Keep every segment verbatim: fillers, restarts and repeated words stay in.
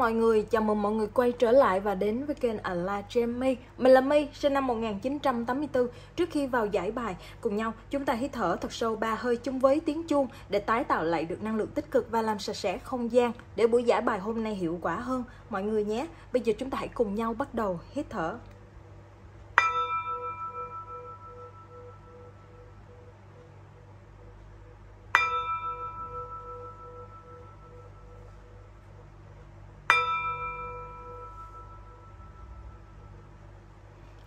mọi người, chào mừng mọi người quay trở lại và đến với kênh À La Gemmy. Mình là My, sinh năm một nghìn chín trăm tám mươi tư. Trước khi vào giải bài cùng nhau, chúng ta hít thở thật sâu ba hơi chung với tiếng chuông để tái tạo lại được năng lượng tích cực và làm sạch sẽ không gian để buổi giải bài hôm nay hiệu quả hơn mọi người nhé. Bây giờ chúng ta hãy cùng nhau bắt đầu hít thở.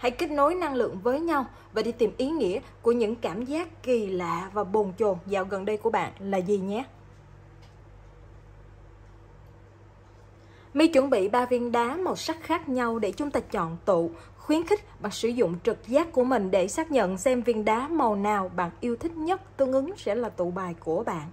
Hãy kết nối năng lượng với nhau và đi tìm ý nghĩa của những cảm giác kỳ lạ và bồn chồn dạo gần đây của bạn là gì nhé. My chuẩn bị ba viên đá màu sắc khác nhau để chúng ta chọn tụ. Khuyến khích bạn sử dụng trực giác của mình để xác nhận xem viên đá màu nào bạn yêu thích nhất, tương ứng sẽ là tụ bài của bạn.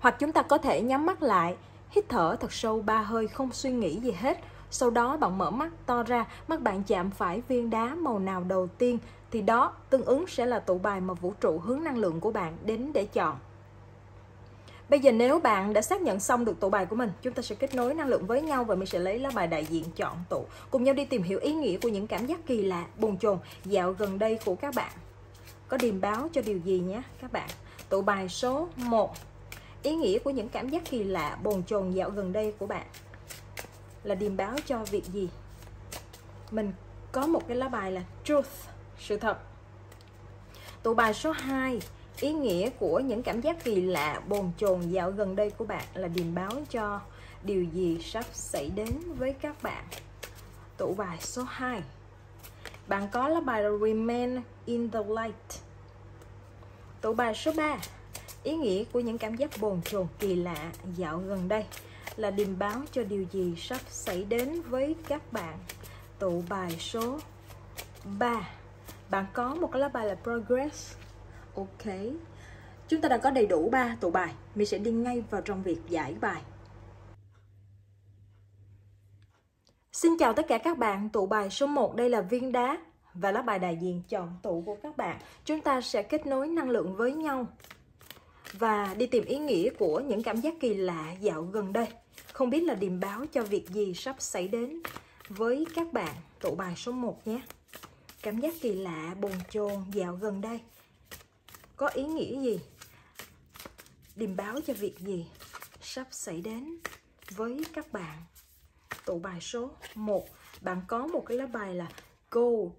Hoặc chúng ta có thể nhắm mắt lại, hít thở thật sâu ba hơi không suy nghĩ gì hết. Sau đó bạn mở mắt to ra, mắt bạn chạm phải viên đá màu nào đầu tiên thì đó tương ứng sẽ là tụ bài mà vũ trụ hướng năng lượng của bạn đến để chọn. Bây giờ nếu bạn đã xác nhận xong được tụ bài của mình, chúng ta sẽ kết nối năng lượng với nhau và mình sẽ lấy lá bài đại diện chọn tụ. Cùng nhau đi tìm hiểu ý nghĩa của những cảm giác kỳ lạ, bồn chồn dạo gần đây của các bạn. Có điềm báo cho điều gì nhé các bạn. Tụ bài số một. Ý nghĩa của những cảm giác kỳ lạ, bồn chồn dạo gần đây của bạn là điềm báo cho việc gì? Mình có một cái lá bài là Truth, sự thật. Tụ bài số hai, ý nghĩa của những cảm giác kỳ lạ, bồn chồn dạo gần đây của bạn là điềm báo cho điều gì sắp xảy đến với các bạn. Tụ bài số hai, bạn có lá bài là Remain in the light. Tụ bài số ba, ý nghĩa của những cảm giác bồn chồn kỳ lạ dạo gần đây là điềm báo cho điều gì sắp xảy đến với các bạn. Tụ bài số ba, bạn có một cái lá bài là Progress. Ok, chúng ta đã có đầy đủ ba tụ bài. Mình sẽ đi ngay vào trong việc giải bài. Xin chào tất cả các bạn. Tụ bài số một, đây là viên đá và lá bài đại diện chọn tụ của các bạn. Chúng ta sẽ kết nối năng lượng với nhau và đi tìm ý nghĩa của những cảm giác kỳ lạ dạo gần đây. Không biết là điềm báo cho việc gì sắp xảy đến với các bạn. Tụ bài số một nhé. Cảm giác kỳ lạ, bồn chồn dạo gần đây có ý nghĩa gì? Điềm báo cho việc gì sắp xảy đến với các bạn. Tụ bài số một, bạn có một cái lá bài là Gold.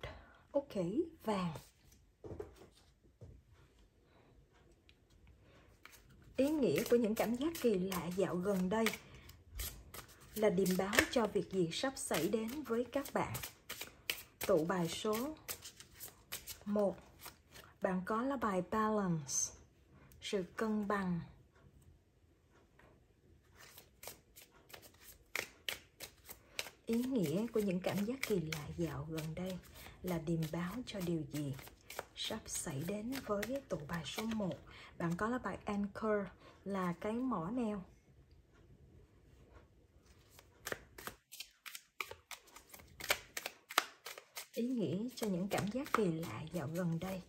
Ok, vàng. Ý nghĩa của những cảm giác kỳ lạ dạo gần đây là điềm báo cho việc gì sắp xảy đến với các bạn. Tụ bài số một, bạn có lá bài Balance, sự cân bằng. Ý nghĩa của những cảm giác kỳ lạ dạo gần đây là điềm báo cho điều gì sắp xảy đến với tụ bài số một. Bạn có lá bài Anchor, là cái mỏ neo. Ý nghĩa cho những cảm giác kỳ lạ dạo gần đây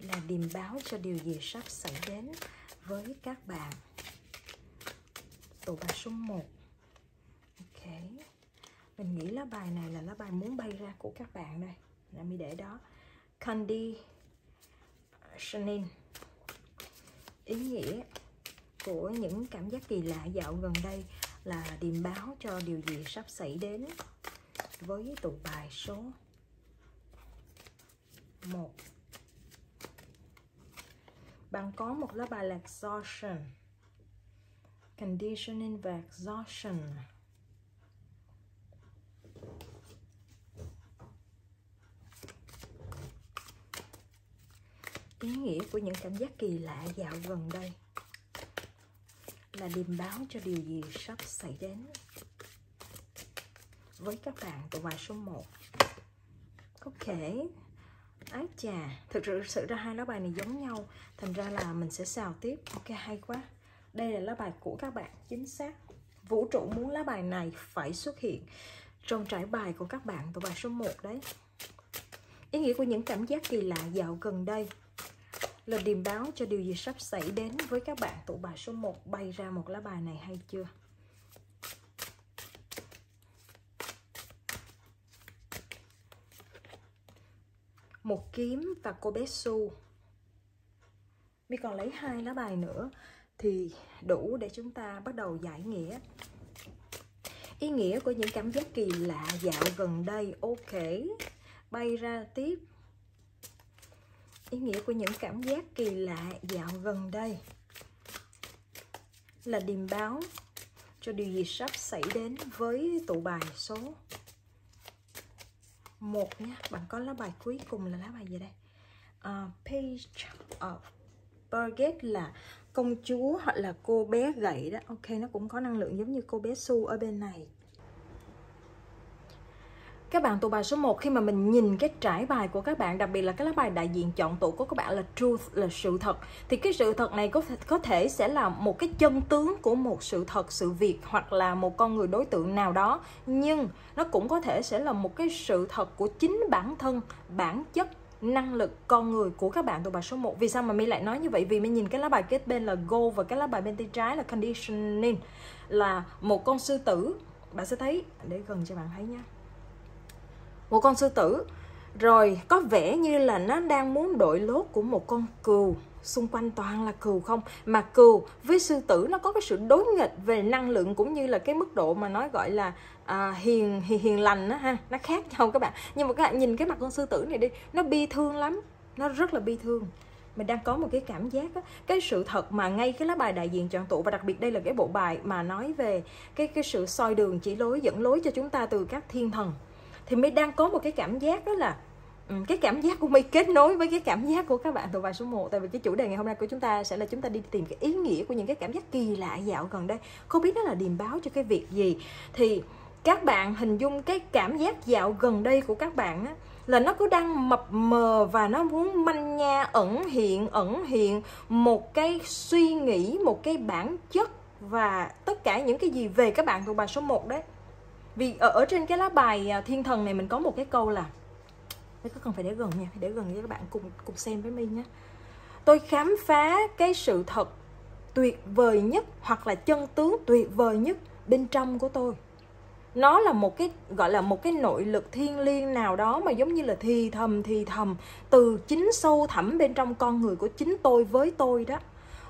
là điềm báo cho điều gì sắp xảy đến với các bạn. Tụ bài số một. Ok, mình nghĩ lá bài này là lá bài muốn bay ra của các bạn đây, là mình để đó. Candy Shanine. Ý nghĩa của những cảm giác kỳ lạ dạo gần đây là điềm báo cho điều gì sắp xảy đến với tụ bài số một. Bạn có một lá bài là Exhaustion, Conditioning và Exhaustion. Ý nghĩa của những cảm giác kỳ lạ dạo gần đây là điềm báo cho điều gì sắp xảy đến với các bạn. Tụ bài số một. Ok, ái chà, thực sự, sự ra hai lá bài này giống nhau, thành ra là mình sẽ xào tiếp. Ok, hay quá. Đây là lá bài của các bạn, chính xác. Vũ trụ muốn lá bài này phải xuất hiện trong trải bài của các bạn. Tụ bài số một đấy. Ý nghĩa của những cảm giác kỳ lạ dạo gần đây là điềm báo cho điều gì sắp xảy đến với các bạn. Tụ bài số một, bay ra một lá bài này hay chưa? một kiếm và cô bé Su. Mi còn lấy hai lá bài nữa thì đủ để chúng ta bắt đầu giải nghĩa. Ý nghĩa của những cảm giác kỳ lạ dạo gần đây. Ok, bay ra tiếp. Ý nghĩa của những cảm giác kỳ lạ dạo gần đây là điềm báo cho điều gì sắp xảy đến với tụ bài số một nha. Bạn có lá bài cuối cùng là lá bài gì đây? Uh, page of Progress là công chúa hoặc là cô bé gậy đó. Ok, nó cũng có năng lượng giống như cô bé Su ở bên này. Các bạn tụ bài số một, khi mà mình nhìn cái trải bài của các bạn, đặc biệt là cái lá bài đại diện chọn tụ của các bạn là Truth, là sự thật, thì cái sự thật này có thể, có thể sẽ là một cái chân tướng của một sự thật, sự việc hoặc là một con người, đối tượng nào đó. Nhưng nó cũng có thể sẽ là một cái sự thật của chính bản thân, bản chất, năng lực, con người của các bạn tụ bài số một. Vì sao mà My lại nói như vậy? Vì My nhìn cái lá bài kết bên là Gold và cái lá bài bên tay trái là Conditioning, là một con sư tử. Bạn sẽ thấy, để gần cho bạn thấy nha, một con sư tử rồi có vẻ như là nó đang muốn đội lốt của một con cừu. Xung quanh toàn là cừu không, mà cừu với sư tử nó có cái sự đối nghịch về năng lượng cũng như là cái mức độ mà nói gọi là à, hiền, hiền hiền lành đó ha, nó khác nhau các bạn. Nhưng mà các bạn nhìn cái mặt con sư tử này đi, nó bi thương lắm, nó rất là bi thương. Mình đang có một cái cảm giác đó, cái sự thật mà ngay cái lá bài đại diện chọn tụ, và đặc biệt đây là cái bộ bài mà nói về cái cái sự soi đường chỉ lối, dẫn lối cho chúng ta từ các thiên thần, thì My đang có một cái cảm giác đó là cái cảm giác của My kết nối với cái cảm giác của các bạn tụ bài số một. Tại vì cái chủ đề ngày hôm nay của chúng ta sẽ là chúng ta đi tìm cái ý nghĩa của những cái cảm giác kỳ lạ dạo gần đây, không biết nó là điềm báo cho cái việc gì. Thì các bạn hình dung cái cảm giác dạo gần đây của các bạn á, là nó cứ đang mập mờ và nó muốn manh nha, ẩn hiện, ẩn hiện một cái suy nghĩ, một cái bản chất và tất cả những cái gì về các bạn tụ bài số một đấy. Vì ở, ở trên cái lá bài thiên thần này mình có một cái câu là, mình có cần phải để gần nha, phải để gần cho các bạn cùng cùng xem với mình nhé. Tôi khám phá cái sự thật tuyệt vời nhất hoặc là chân tướng tuyệt vời nhất bên trong của tôi. Nó là một cái gọi là một cái nội lực thiêng liêng nào đó mà giống như là thì thầm thì thầm từ chính sâu thẳm bên trong con người của chính tôi với tôi đó.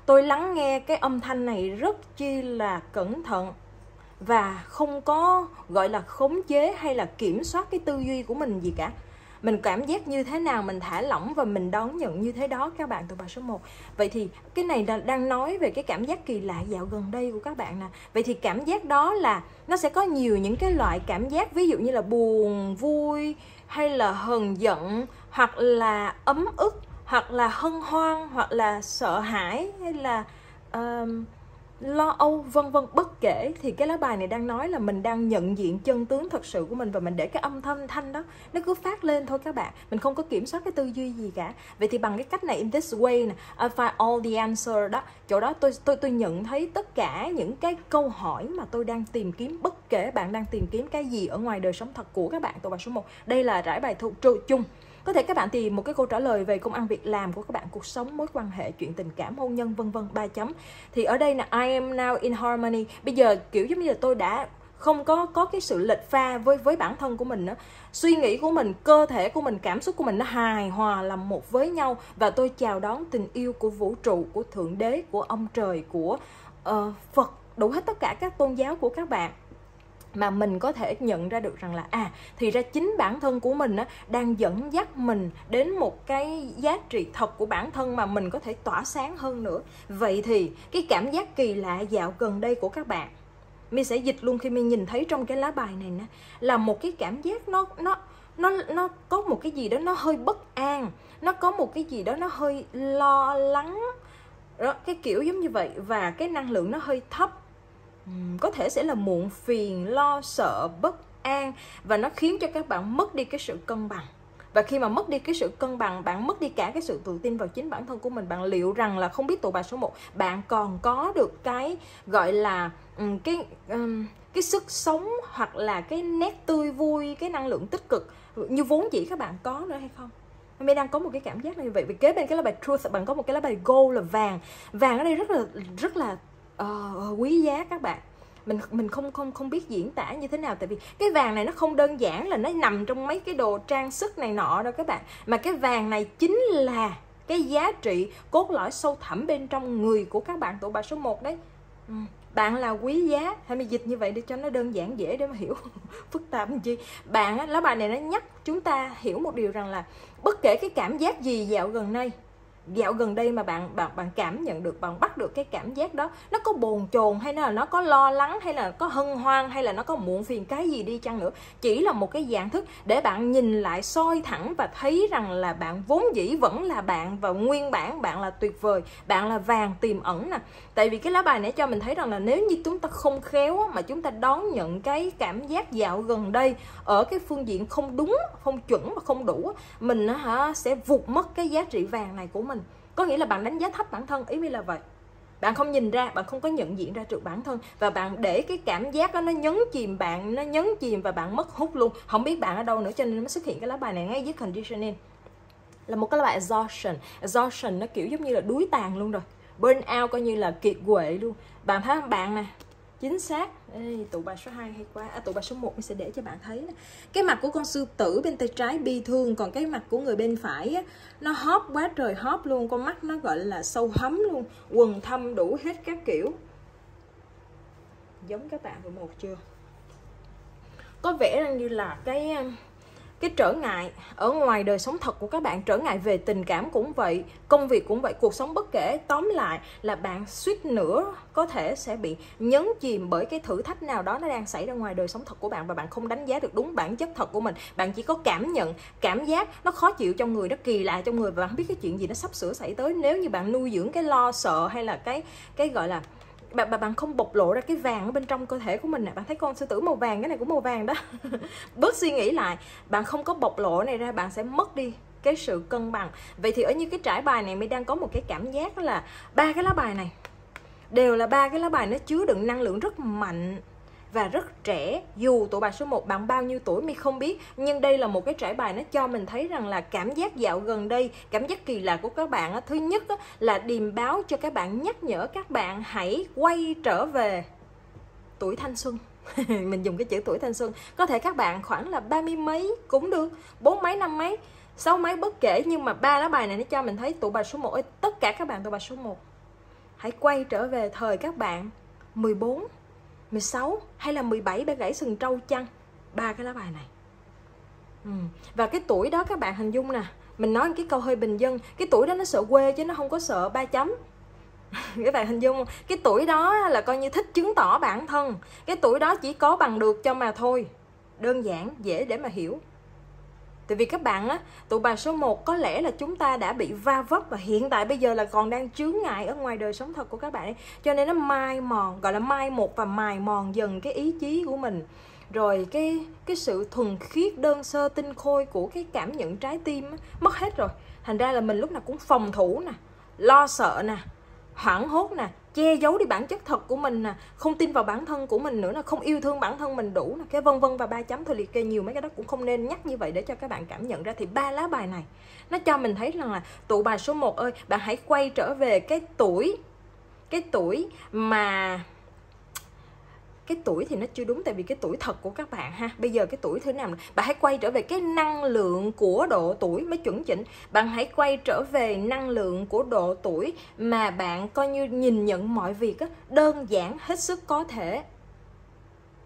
Tôi lắng nghe cái âm thanh này rất chi là cẩn thận và không có gọi là khống chế hay là kiểm soát cái tư duy của mình gì cả. Mình cảm giác như thế nào mình thả lỏng và mình đón nhận như thế đó các bạn tụ bài số một. Vậy thì cái này đang nói về cái cảm giác kỳ lạ dạo gần đây của các bạn nè. Vậy thì cảm giác đó là nó sẽ có nhiều những cái loại cảm giác, ví dụ như là buồn, vui hay là hờn giận, hoặc là ấm ức, hoặc là hân hoan, hoặc là sợ hãi, hay là uh, lo âu, vân vân. Bất kể thì cái lá bài này đang nói là mình đang nhận diện chân tướng thật sự của mình, và mình để cái âm thanh thanh đó nó cứ phát lên thôi các bạn. Mình không có kiểm soát cái tư duy gì cả. Vậy thì bằng cái cách này, in this way nè, I find all the answer đó, chỗ đó tôi tôi tôi nhận thấy tất cả những cái câu hỏi mà tôi đang tìm kiếm. Bất kể bạn đang tìm kiếm cái gì ở ngoài đời sống thật của các bạn tụ bài số một, đây là trải bài thuộc trụ chung. Có thể các bạn tìm một cái câu trả lời về công ăn việc làm của các bạn, cuộc sống, mối quan hệ, chuyện tình cảm, hôn nhân, vân vân. Ba chấm. Thì ở đây là I am now in harmony. Bây giờ kiểu giống như là tôi đã không có có cái sự lệch pha với với bản thân của mình nữa. Suy nghĩ của mình, cơ thể của mình, cảm xúc của mình nó hài hòa làm một với nhau, và tôi chào đón tình yêu của vũ trụ, của thượng đế, của ông trời, của uh, Phật, đủ hết tất cả các tôn giáo của các bạn. Mà mình có thể nhận ra được rằng là à, thì ra chính bản thân của mình á, đang dẫn dắt mình đến một cái giá trị thật của bản thân mà mình có thể tỏa sáng hơn nữa. Vậy thì cái cảm giác kỳ lạ dạo gần đây của các bạn, My sẽ dịch luôn, khi My nhìn thấy trong cái lá bài này nè, là một cái cảm giác nó nó nó nó có một cái gì đó nó hơi bất an, nó có một cái gì đó nó hơi lo lắng đó, cái kiểu giống như vậy. Và cái năng lượng nó hơi thấp, có thể sẽ là muộn phiền, lo sợ, bất an, và nó khiến cho các bạn mất đi cái sự cân bằng. Và khi mà mất đi cái sự cân bằng, bạn mất đi cả cái sự tự tin vào chính bản thân của mình. Bạn liệu rằng là không biết tụ bài số một bạn còn có được cái gọi là cái cái sức sống hoặc là cái nét tươi vui, cái năng lượng tích cực như vốn dĩ các bạn có nữa hay không. My đang có một cái cảm giác này. Vậy vì kế bên cái lá bài Truth bạn có một cái lá bài Gold là vàng. Vàng ở đây rất là rất là Uh, quý giá các bạn. mình mình không không không biết diễn tả như thế nào, tại vì cái vàng này nó không đơn giản là nó nằm trong mấy cái đồ trang sức này nọ đâu các bạn, mà cái vàng này chính là cái giá trị cốt lõi sâu thẳm bên trong người của các bạn tụ bài số một đấy. Ừ. Bạn là quý giá, hay mình dịch như vậy để cho nó đơn giản dễ để mà hiểu phức tạp làm chi. Bạn á, lá bài này nó nhắc chúng ta hiểu một điều rằng là bất kể cái cảm giác gì dạo gần đây, dạo gần đây mà bạn bạn bạn cảm nhận được, bạn bắt được cái cảm giác đó, nó có bồn chồn hay là nó có lo lắng hay là có hân hoan hay là nó có muộn phiền cái gì đi chăng nữa, chỉ là một cái dạng thức để bạn nhìn lại soi thẳng và thấy rằng là bạn vốn dĩ vẫn là bạn và nguyên bản bạn là tuyệt vời, bạn là vàng tiềm ẩn nè. Tại vì cái lá bài này cho mình thấy rằng là nếu như chúng ta không khéo mà chúng ta đón nhận cái cảm giác dạo gần đây ở cái phương diện không đúng, không chuẩn và không đủ, mình hả sẽ vụt mất cái giá trị vàng này của mình. Có nghĩa là bạn đánh giá thấp bản thân, ý mình là vậy. Bạn không nhìn ra, bạn không có nhận diện ra được bản thân, và bạn để cái cảm giác đó nó nhấn chìm bạn, nó nhấn chìm và bạn mất hút luôn, không biết bạn ở đâu nữa, cho nên nó xuất hiện cái lá bài này ngay dưới conditioning. Là một cái lá bài exhaustion. Exhaustion nó kiểu giống như là đuối tàn luôn rồi, burn out coi như là kiệt quệ luôn. Bạn thấy không bạn nè? Chính xác. Ê, tụ bài số hai hay quá. À, tụ bài số một mình sẽ để cho bạn thấy nè. Cái mặt của con sư tử bên tay trái bi thương, còn cái mặt của người bên phải á, nó hóp quá trời hóp luôn. Con mắt nó gọi là sâu hấm luôn, quần thâm đủ hết các kiểu. Giống các bạn vừa một chưa? Có vẻ như là cái cái trở ngại ở ngoài đời sống thật của các bạn, trở ngại về tình cảm cũng vậy, công việc cũng vậy, cuộc sống bất kể, tóm lại là bạn suýt nữa có thể sẽ bị nhấn chìm bởi cái thử thách nào đó nó đang xảy ra ngoài đời sống thật của bạn, và bạn không đánh giá được đúng bản chất thật của mình. Bạn chỉ có cảm nhận, cảm giác nó khó chịu trong người, nó kỳ lạ trong người, và bạn không biết cái chuyện gì nó sắp sửa xảy tới nếu như bạn nuôi dưỡng cái lo sợ hay là cái cái gọi là Bạn, bạn không bộc lộ ra cái vàng ở bên trong cơ thể của mình nè. Bạn thấy con sư tử màu vàng, cái này cũng màu vàng đó. Bớt suy nghĩ lại. Bạn không có bộc lộ này ra, bạn sẽ mất đi cái sự cân bằng. Vậy thì ở như cái trải bài này mới đang có một cái cảm giác là ba cái lá bài này đều là ba cái lá bài nó chứa đựng năng lượng rất mạnh và rất trẻ. Dù tụ bài số một bạn bao nhiêu tuổi mình không biết, nhưng đây là một cái trải bài nó cho mình thấy rằng là cảm giác dạo gần đây, cảm giác kỳ lạ của các bạn á, thứ nhất á, là điềm báo cho các bạn, nhắc nhở các bạn hãy quay trở về tuổi thanh xuân. Mình dùng cái chữ tuổi thanh xuân. Có thể các bạn khoảng là ba mươi mấy cũng được, bốn mấy, năm mấy, sáu mấy, bất kể. Nhưng mà ba lá bài này nó cho mình thấy tụ bài số một, tất cả các bạn tụ bài số một hãy quay trở về thời các bạn mười bốn, mười sáu hay là mười bảy, bé gãy sừng trâu chăng, ba cái lá bài này. Ừ. Và cái tuổi đó các bạn hình dung nè, mình nói cái câu hơi bình dân, cái tuổi đó nó sợ quê chứ nó không có sợ ba chấm. Các bạn hình dung không? Cái tuổi đó là coi như thích chứng tỏ bản thân, cái tuổi đó chỉ có bằng được cho mà thôi, đơn giản dễ để mà hiểu. Tại vì các bạn á, tụ bài số một có lẽ là chúng ta đã bị va vấp và hiện tại bây giờ là còn đang chướng ngại ở ngoài đời sống thật của các bạn ấy. Cho nên nó mai mòn, gọi là mai một và mài mòn dần cái ý chí của mình. Rồi cái cái sự thuần khiết, đơn sơ, tinh khôi của cái cảm nhận trái tim á, mất hết rồi. Thành ra là mình lúc nào cũng phòng thủ nè, lo sợ nè, hoảng hốt nè, che giấu đi bản chất thật của mình nè, không tin vào bản thân của mình nữa nè, không yêu thương bản thân mình đủ nè, cái vân vân và ba chấm. Thôi liệt kê nhiều mấy cái đó cũng không nên nhắc như vậy để cho các bạn cảm nhận ra. Thì ba lá bài này nó cho mình thấy rằng là tụ bài số một ơi, bạn hãy quay trở về cái tuổi, cái tuổi mà cái tuổi thì nó chưa đúng, tại vì cái tuổi thật của các bạn ha, bây giờ cái tuổi thế nào, bạn hãy quay trở về cái năng lượng của độ tuổi mới chuẩn chỉnh. Bạn hãy quay trở về năng lượng của độ tuổi mà bạn coi như nhìn nhận mọi việc á, đơn giản hết sức có thể,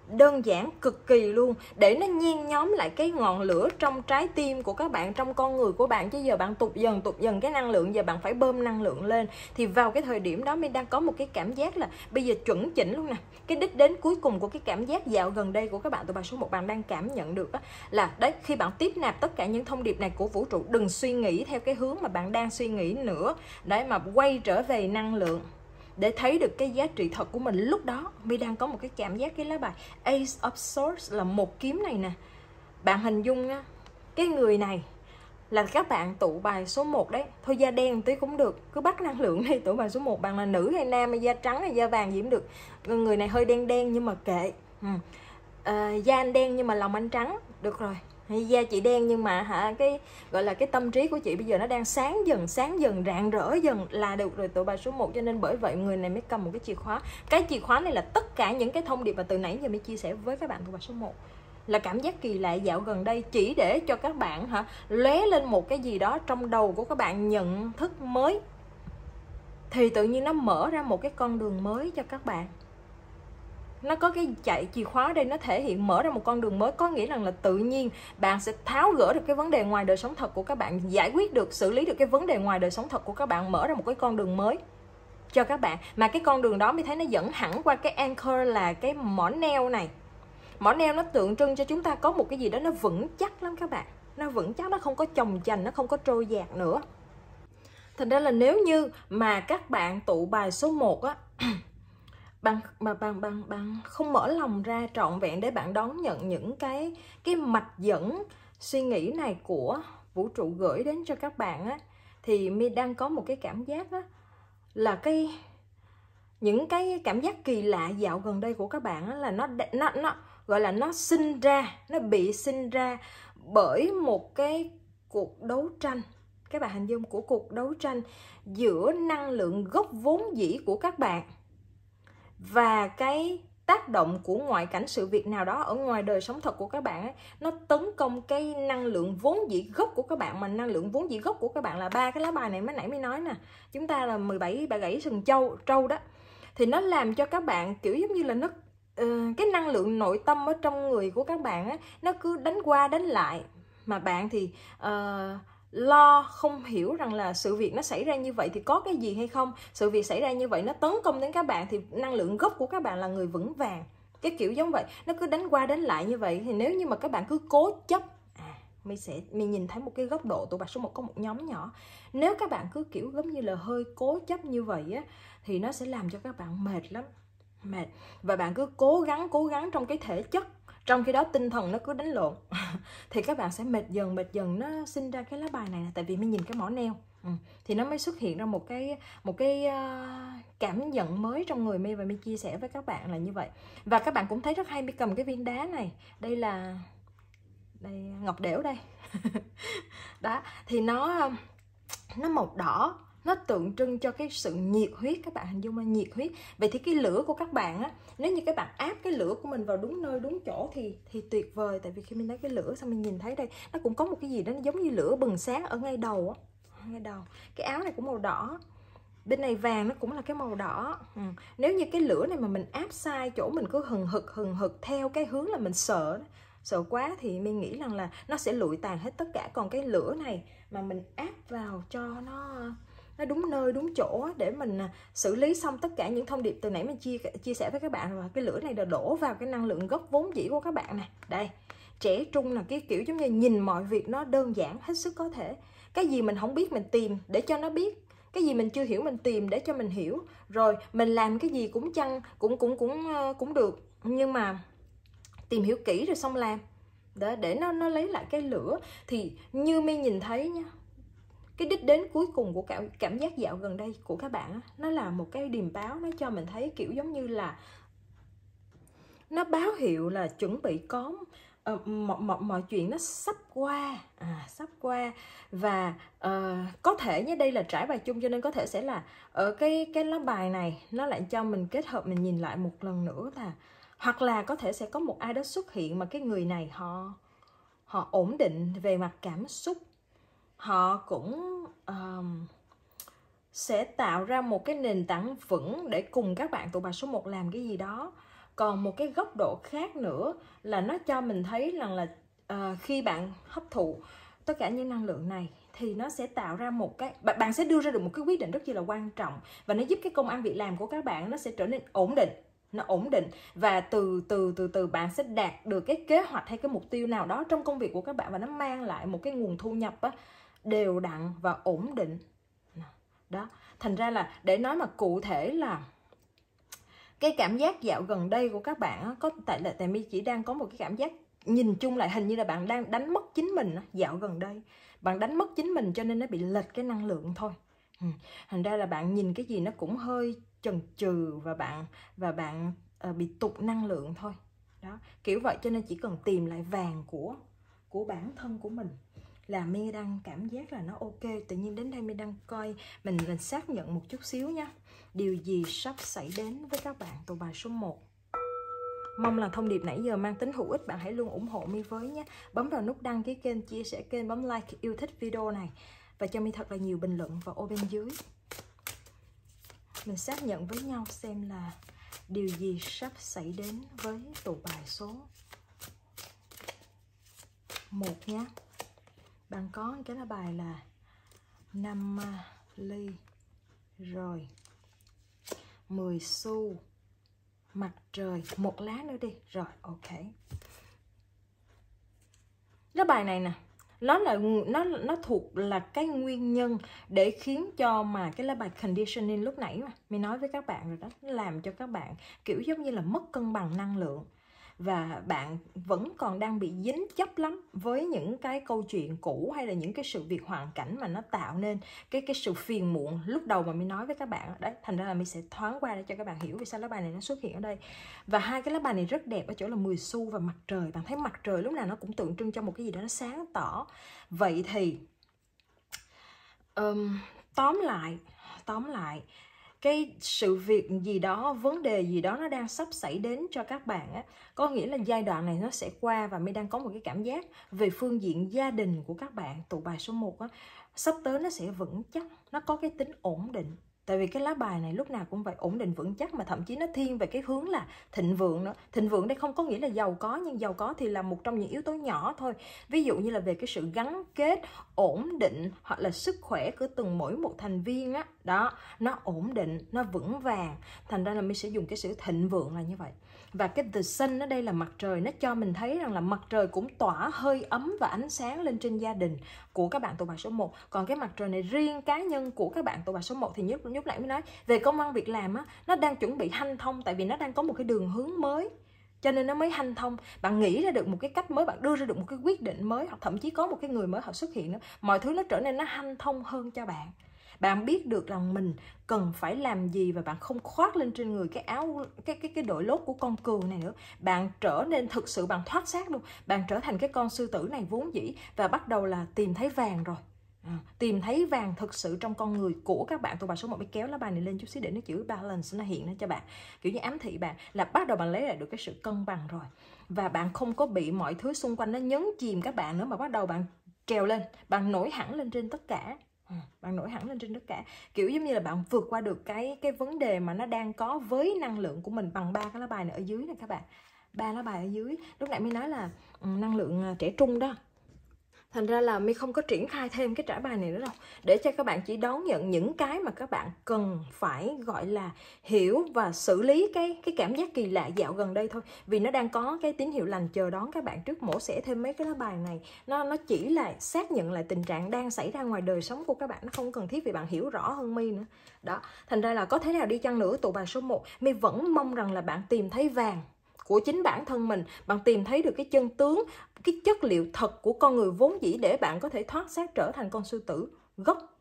đơn giản cực kỳ luôn, để nó nhen nhóm lại cái ngọn lửa trong trái tim của các bạn, trong con người của bạn. Chứ giờ bạn tụt dần tụt dần cái năng lượng, giờ bạn phải bơm năng lượng lên. Thì vào cái thời điểm đó mình đang có một cái cảm giác là bây giờ chuẩn chỉnh luôn nè. Cái đích đến cuối cùng của cái cảm giác dạo gần đây của các bạn tụi bài số một bạn đang cảm nhận được đó, là đấy, khi bạn tiếp nạp tất cả những thông điệp này của vũ trụ, đừng suy nghĩ theo cái hướng mà bạn đang suy nghĩ nữa đấy, mà quay trở về năng lượng để thấy được cái giá trị thật của mình. Lúc đó My đang có một cái cảm giác cái lá bài Ace of Swords là một kiếm này nè. Bạn hình dung nha, cái người này là các bạn tụ bài số một đấy. Thôi da đen tí cũng được, cứ bắt năng lượng đi. Tụ bài số một bạn là nữ hay nam hay da trắng hay da vàng gì cũng được. Người này hơi đen đen nhưng mà kệ. Ừ. à, Da anh đen nhưng mà lòng anh trắng. Được rồi, da chị đen nhưng mà hả, cái gọi là cái tâm trí của chị bây giờ nó đang sáng dần, sáng dần, rạng rỡ dần là được rồi tụi bà số một. Cho nên bởi vậy người này mới cầm một cái chìa khóa. Cái chìa khóa này là tất cả những cái thông điệp mà từ nãy giờ mới chia sẻ với các bạn tụi bà số một. Là cảm giác kỳ lạ dạo gần đây chỉ để cho các bạn hả lóe lên một cái gì đó trong đầu của các bạn, nhận thức mới. Thì tự nhiên nó mở ra một cái con đường mới cho các bạn. Nó có cái chạy chìa khóa đây, nó thể hiện mở ra một con đường mới. Có nghĩa rằng là tự nhiên bạn sẽ tháo gỡ được cái vấn đề ngoài đời sống thật của các bạn, giải quyết được, xử lý được cái vấn đề ngoài đời sống thật của các bạn, mở ra một cái con đường mới cho các bạn. Mà cái con đường đó mới thấy nó dẫn hẳn qua cái anchor là cái mỏ neo này. Mỏ neo nó tượng trưng cho chúng ta có một cái gì đó nó vững chắc lắm các bạn. Nó vững chắc, nó không có chồng chành, nó không có trôi dạt nữa. Thành ra là nếu như mà các bạn tụ bài số một á, bạn, bạn, bạn, bạn, bạn không mở lòng ra trọn vẹn để bạn đón nhận những cái cái mạch dẫn suy nghĩ này của vũ trụ gửi đến cho các bạn á, thì mi đang có một cái cảm giác á, là cái những cái cảm giác kỳ lạ dạo gần đây của các bạn á, là nó, nó, nó gọi là nó sinh ra, nó bị sinh ra bởi một cái cuộc đấu tranh. Các bạn hình dung của cuộc đấu tranh giữa năng lượng gốc vốn dĩ của các bạn và cái tác động của ngoại cảnh sự việc nào đó ở ngoài đời sống thật của các bạn ấy, nó tấn công cái năng lượng vốn dĩ gốc của các bạn. Mà năng lượng vốn dĩ gốc của các bạn là ba cái lá bài này mới nãy mới nói nè. Chúng ta là mười bảy bà gãy sừng trâu, trâu đó. Thì nó làm cho các bạn kiểu giống như là nó uh, cái năng lượng nội tâm ở trong người của các bạn ấy, nó cứ đánh qua đánh lại. Mà bạn thì uh, lo không hiểu rằng là sự việc nó xảy ra như vậy thì có cái gì hay không. Sự việc xảy ra như vậy nó tấn công đến các bạn thì năng lượng gốc của các bạn là người vững vàng. Cái kiểu giống vậy, nó cứ đánh qua đánh lại như vậy. Thì nếu như mà các bạn cứ cố chấp à, mình sẽ mình nhìn thấy một cái góc độ tụi bà số một có một nhóm nhỏ. Nếu các bạn cứ kiểu giống như là hơi cố chấp như vậy á, thì nó sẽ làm cho các bạn mệt lắm. Mệt. Và bạn cứ cố gắng, cố gắng trong cái thể chất, trong khi đó tinh thần nó cứ đánh lộn thì các bạn sẽ mệt dần, mệt dần. Nó sinh ra cái lá bài này, tại vì mình nhìn cái mỏ neo ừ. thì nó mới xuất hiện ra một cái một cái uh, cảm nhận mới trong người mi, và mi chia sẻ với các bạn là như vậy. Và các bạn cũng thấy rất hay mi cầm cái viên đá này, đây là đây ngọc đểu đây đó, thì nó nó màu đỏ, nó tượng trưng cho cái sự nhiệt huyết. Các bạn hình dung là nhiệt huyết. Vậy thì cái lửa của các bạn á, nếu như các bạn áp cái lửa của mình vào đúng nơi đúng chỗ thì thì tuyệt vời. Tại vì khi mình lấy cái lửa xong mình nhìn thấy đây, nó cũng có một cái gì đó nó giống như lửa bừng sáng ở ngay đầu á, ngay đầu. Cái áo này cũng màu đỏ, bên này vàng, nó cũng là cái màu đỏ ừ. Nếu như cái lửa này mà mình áp sai chỗ, mình cứ hừng hực hừng hực theo cái hướng là mình sợ, sợ quá, thì mình nghĩ rằng là nó sẽ lụi tàn hết tất cả. Còn cái lửa này mà mình áp vào cho nó nó đúng nơi đúng chỗ để mình xử lý xong tất cả những thông điệp từ nãy mình chia chia sẻ với các bạn. Và cái lửa này đã đổ vào cái năng lượng gốc vốn dĩ của các bạn này. Đây, trẻ trung là cái kiểu giống như nhìn mọi việc nó đơn giản hết sức có thể. Cái gì mình không biết mình tìm để cho nó biết, cái gì mình chưa hiểu mình tìm để cho mình hiểu. Rồi mình làm cái gì cũng chăng cũng cũng cũng cũng được, nhưng mà tìm hiểu kỹ rồi xong làm để để nó nó lấy lại cái lửa. Thì như mi nhìn thấy nha, cái đích đến cuối cùng của cảm giác dạo gần đây của các bạn, nó là một cái điềm báo. Nó cho mình thấy kiểu giống như là nó báo hiệu là chuẩn bị có uh, mọi, mọi, mọi chuyện nó sắp qua à, sắp qua. Và uh, có thể nhé, đây là trải bài chung cho nên có thể sẽ là ở cái, cái lá bài này nó lại cho mình kết hợp. Mình nhìn lại một lần nữa là hoặc là có thể sẽ có một ai đó xuất hiện mà cái người này họ họ ổn định về mặt cảm xúc. Họ cũng uh, sẽ tạo ra một cái nền tảng vững để cùng các bạn tụi bà số một làm cái gì đó. Còn một cái góc độ khác nữa là nó cho mình thấy rằng là uh, khi bạn hấp thụ tất cả những năng lượng này thì nó sẽ tạo ra một cái, bạn sẽ đưa ra được một cái quyết định rất là quan trọng. Và nó giúp cái công ăn việc làm của các bạn nó sẽ trở nên ổn định. Nó ổn định và từ từ từ từ bạn sẽ đạt được cái kế hoạch hay cái mục tiêu nào đó trong công việc của các bạn. Và nó mang lại một cái nguồn thu nhập á, đều đặn và ổn định đó. Thành ra là để nói mà cụ thể là cái cảm giác dạo gần đây của các bạn có, tại là tại mi chỉ đang có một cái cảm giác nhìn chung lại hình như là bạn đang đánh mất chính mình dạo gần đây. Bạn đánh mất chính mình cho nên nó bị lệch cái năng lượng thôi. Thành ra là bạn nhìn cái gì nó cũng hơi chần chừ và bạn và bạn bị tụt năng lượng thôi đó, kiểu vậy. Cho nên chỉ cần tìm lại vàng của của bản thân của mình, là mi đang cảm giác là nó ok. Tự nhiên đến đây mi đang coi mình mình xác nhận một chút xíu nha, điều gì sắp xảy đến với các bạn tụ bài số một. Mong là thông điệp nãy giờ mang tính hữu ích, bạn hãy luôn ủng hộ mi với nhé. Bấm vào nút đăng ký kênh, chia sẻ kênh, bấm like yêu thích video này và cho mi thật là nhiều bình luận vào ô bên dưới. Mình xác nhận với nhau xem là điều gì sắp xảy đến với tụ bài số một nhé. Bạn có cái là bài là năm ly, rồi mười xu, mặt trời, một lá nữa đi. Rồi, ok. Cái bài này nè, nó là nó nó thuộc là cái nguyên nhân để khiến cho mà cái lá bài conditioning lúc nãy mà mình nói với các bạn rồi đó, làm cho các bạn kiểu giống như là mất cân bằng năng lượng. Và bạn vẫn còn đang bị dính chấp lắm với những cái câu chuyện cũ hay là những cái sự việc, hoàn cảnh mà nó tạo nên cái cái sự phiền muộn lúc đầu mà mình nói với các bạn. Đấy, thành ra là mình sẽ thoáng qua để cho các bạn hiểu vì sao lá bài này nó xuất hiện ở đây. Và hai cái lá bài này rất đẹp ở chỗ là mười xu và mặt trời. Bạn thấy mặt trời lúc nào nó cũng tượng trưng cho một cái gì đó nó sáng tỏ. Vậy thì um, tóm lại, tóm lại cái sự việc gì đó, vấn đề gì đó nó đang sắp xảy đến cho các bạn á, có nghĩa là giai đoạn này nó sẽ qua. Và mình đang có một cái cảm giác về phương diện gia đình của các bạn tụ bài số một á, sắp tới nó sẽ vững chắc, nó có cái tính ổn định. Tại vì cái lá bài này lúc nào cũng vậy, ổn định vững chắc, mà thậm chí nó thiên về cái hướng là thịnh vượng nữa. Thịnh vượng đây không có nghĩa là giàu có, nhưng giàu có thì là một trong những yếu tố nhỏ thôi. Ví dụ như là về cái sự gắn kết, ổn định, hoặc là sức khỏe của từng mỗi một thành viên á. Đó, nó ổn định, nó vững vàng. Thành ra là mình sẽ dùng cái sự thịnh vượng là như vậy. Và cái The Sun ở đây là mặt trời, nó cho mình thấy rằng là mặt trời cũng tỏa hơi ấm và ánh sáng lên trên gia đình của các bạn tụ bài số một. Còn cái mặt trời này riêng cá nhân của các bạn tụ bài số một thì nhất lúc nãy mới nói về công ăn việc làm á, nó đang chuẩn bị hanh thông, tại vì nó đang có một cái đường hướng mới cho nên nó mới hanh thông. Bạn nghĩ ra được một cái cách mới, bạn đưa ra được một cái quyết định mới, hoặc thậm chí có một cái người mới họ xuất hiện nữa, mọi thứ nó trở nên nó hanh thông hơn cho bạn. Bạn biết được rằng mình cần phải làm gì và bạn không khoác lên trên người cái áo cái cái cái đội lốt của con cừu này nữa. Bạn trở nên thực sự bạn thoát xác luôn, bạn trở thành cái con sư tử này vốn dĩ và bắt đầu là tìm thấy vàng rồi. À, tìm thấy vàng thực sự trong con người của các bạn tụ bài số một. Mới kéo lá bài này lên chút xíu để nó chữ balance nó hiện lên cho bạn, kiểu như ám thị bạn là bắt đầu bạn lấy lại được cái sự cân bằng rồi. Và bạn không có bị mọi thứ xung quanh nó nhấn chìm các bạn nữa, mà bắt đầu bạn trèo lên, bạn nổi hẳn lên trên tất cả. À, bạn nổi hẳn lên trên tất cả, kiểu giống như là bạn vượt qua được cái cái vấn đề mà nó đang có với năng lượng của mình bằng ba cái lá bài này ở dưới này các bạn. Ba lá bài ở dưới lúc nãy mới nói là năng lượng trẻ trung đó. Thành ra là mi không có triển khai thêm cái trả bài này nữa đâu, để cho các bạn chỉ đón nhận những cái mà các bạn cần phải gọi là hiểu và xử lý cái cái cảm giác kỳ lạ dạo gần đây thôi. Vì nó đang có cái tín hiệu lành chờ đón các bạn trước. Mổ xẻ thêm mấy cái lá bài này, nó nó chỉ là xác nhận lại tình trạng đang xảy ra ngoài đời sống của các bạn, nó không cần thiết vì bạn hiểu rõ hơn mi nữa. Đó, thành ra là có thế nào đi chăng nữa, tụ bài số một mi vẫn mong rằng là bạn tìm thấy vàng của chính bản thân mình, bạn tìm thấy được cái chân tướng, cái chất liệu thật của con người vốn dĩ để bạn có thể thoát xác trở thành con sư tử gốc.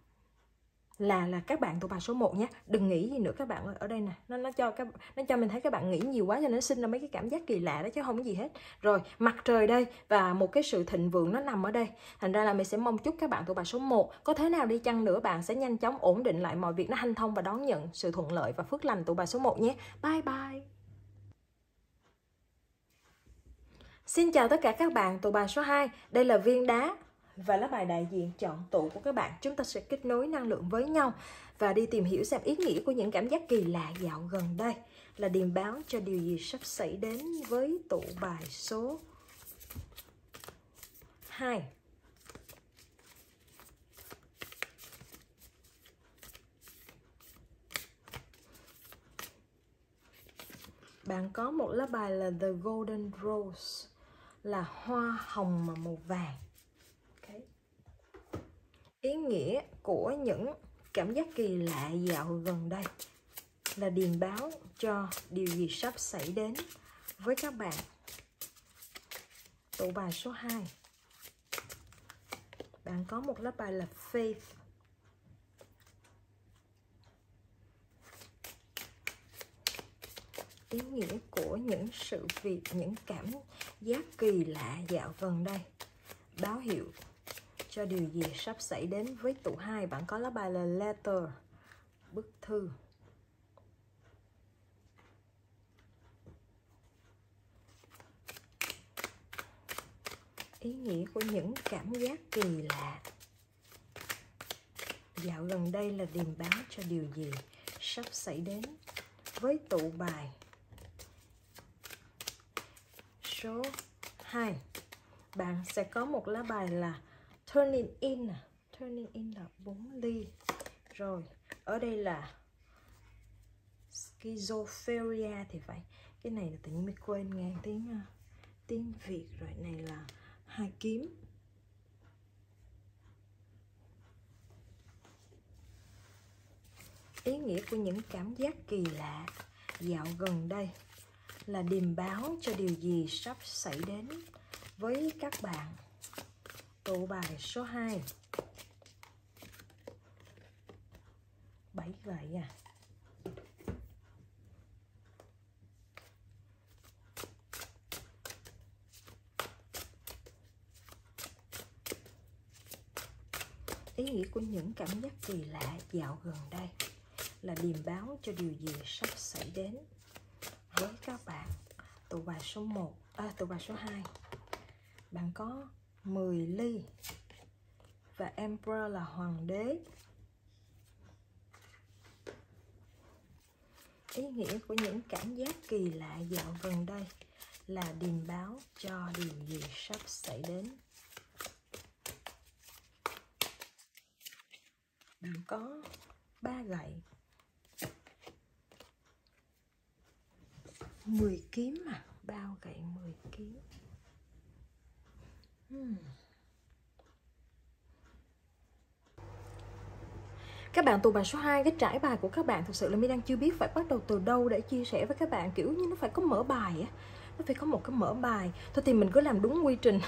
Là là các bạn tụ bài số một nhé, đừng nghĩ gì nữa các bạn ơi. Ở đây nè, nó nó cho các nó cho mình thấy các bạn nghĩ nhiều quá cho nên sinh ra mấy cái cảm giác kỳ lạ đó chứ không có gì hết. Rồi, mặt trời đây và một cái sự thịnh vượng nó nằm ở đây. Thành ra là mình sẽ mong chúc các bạn tụ bài số một có thế nào đi chăng nữa bạn sẽ nhanh chóng ổn định lại mọi việc, nó hanh thông và đón nhận sự thuận lợi và phước lành tụ bài số một nhé. Bye bye. Xin chào tất cả các bạn tụ bài số hai. Đây là viên đá và lá bài đại diện chọn tụ của các bạn. Chúng ta sẽ kết nối năng lượng với nhau và đi tìm hiểu xem ý nghĩa của những cảm giác kỳ lạ dạo gần đây là điềm báo cho điều gì sắp xảy đến với tụ bài số hai. Bạn có một lá bài là The Golden Rose, là hoa hồng mà màu vàng. Okay. Ý nghĩa của những cảm giác kỳ lạ dạo gần đây là điềm báo cho điều gì sắp xảy đến với các bạn tụ bài số hai. Bạn có một lá bài là Faith. Ý nghĩa của những sự việc, những cảm giác kỳ lạ dạo gần đây báo hiệu cho điều gì sắp xảy đến với tụ hai. Bạn có lá bài là Letter, bức thư. Ý nghĩa của những cảm giác kỳ lạ dạo gần đây là điềm báo cho điều gì sắp xảy đến với tụ bài số hai. Bạn sẽ có một lá bài là Turning in. Turning in là bốn ly. Rồi, ở đây là Schizophrenia thì phải. Cái này là tự nhiên mình quên nghe tiếng tiếng Việt rồi. Này là hai kiếm. Ý nghĩa của những cảm giác kỳ lạ dạo gần đây là điềm báo cho điều gì sắp xảy đến với các bạn. Tụ bài số hai. Bảy gậy à. Ý nghĩa của những cảm giác kỳ lạ dạo gần đây là điềm báo cho điều gì sắp xảy đến với các bạn. Tụ bài số một, à, tụ bài số hai. Bạn có mười ly và Emperor là hoàng đế. Ý nghĩa của những cảm giác kỳ lạ dạo gần đây là điềm báo cho điều gì sắp xảy đến. Bạn có ba gậy, mười kiếm mà, bao gậy mười kiếm. Hmm. Các bạn, tụ bài số hai, cái trải bài của các bạn thực sự là mình đang chưa biết phải bắt đầu từ đâu để chia sẻ với các bạn, kiểu như nó phải có mở bài á. Nó phải có một cái mở bài. Thôi thì mình cứ làm đúng quy trình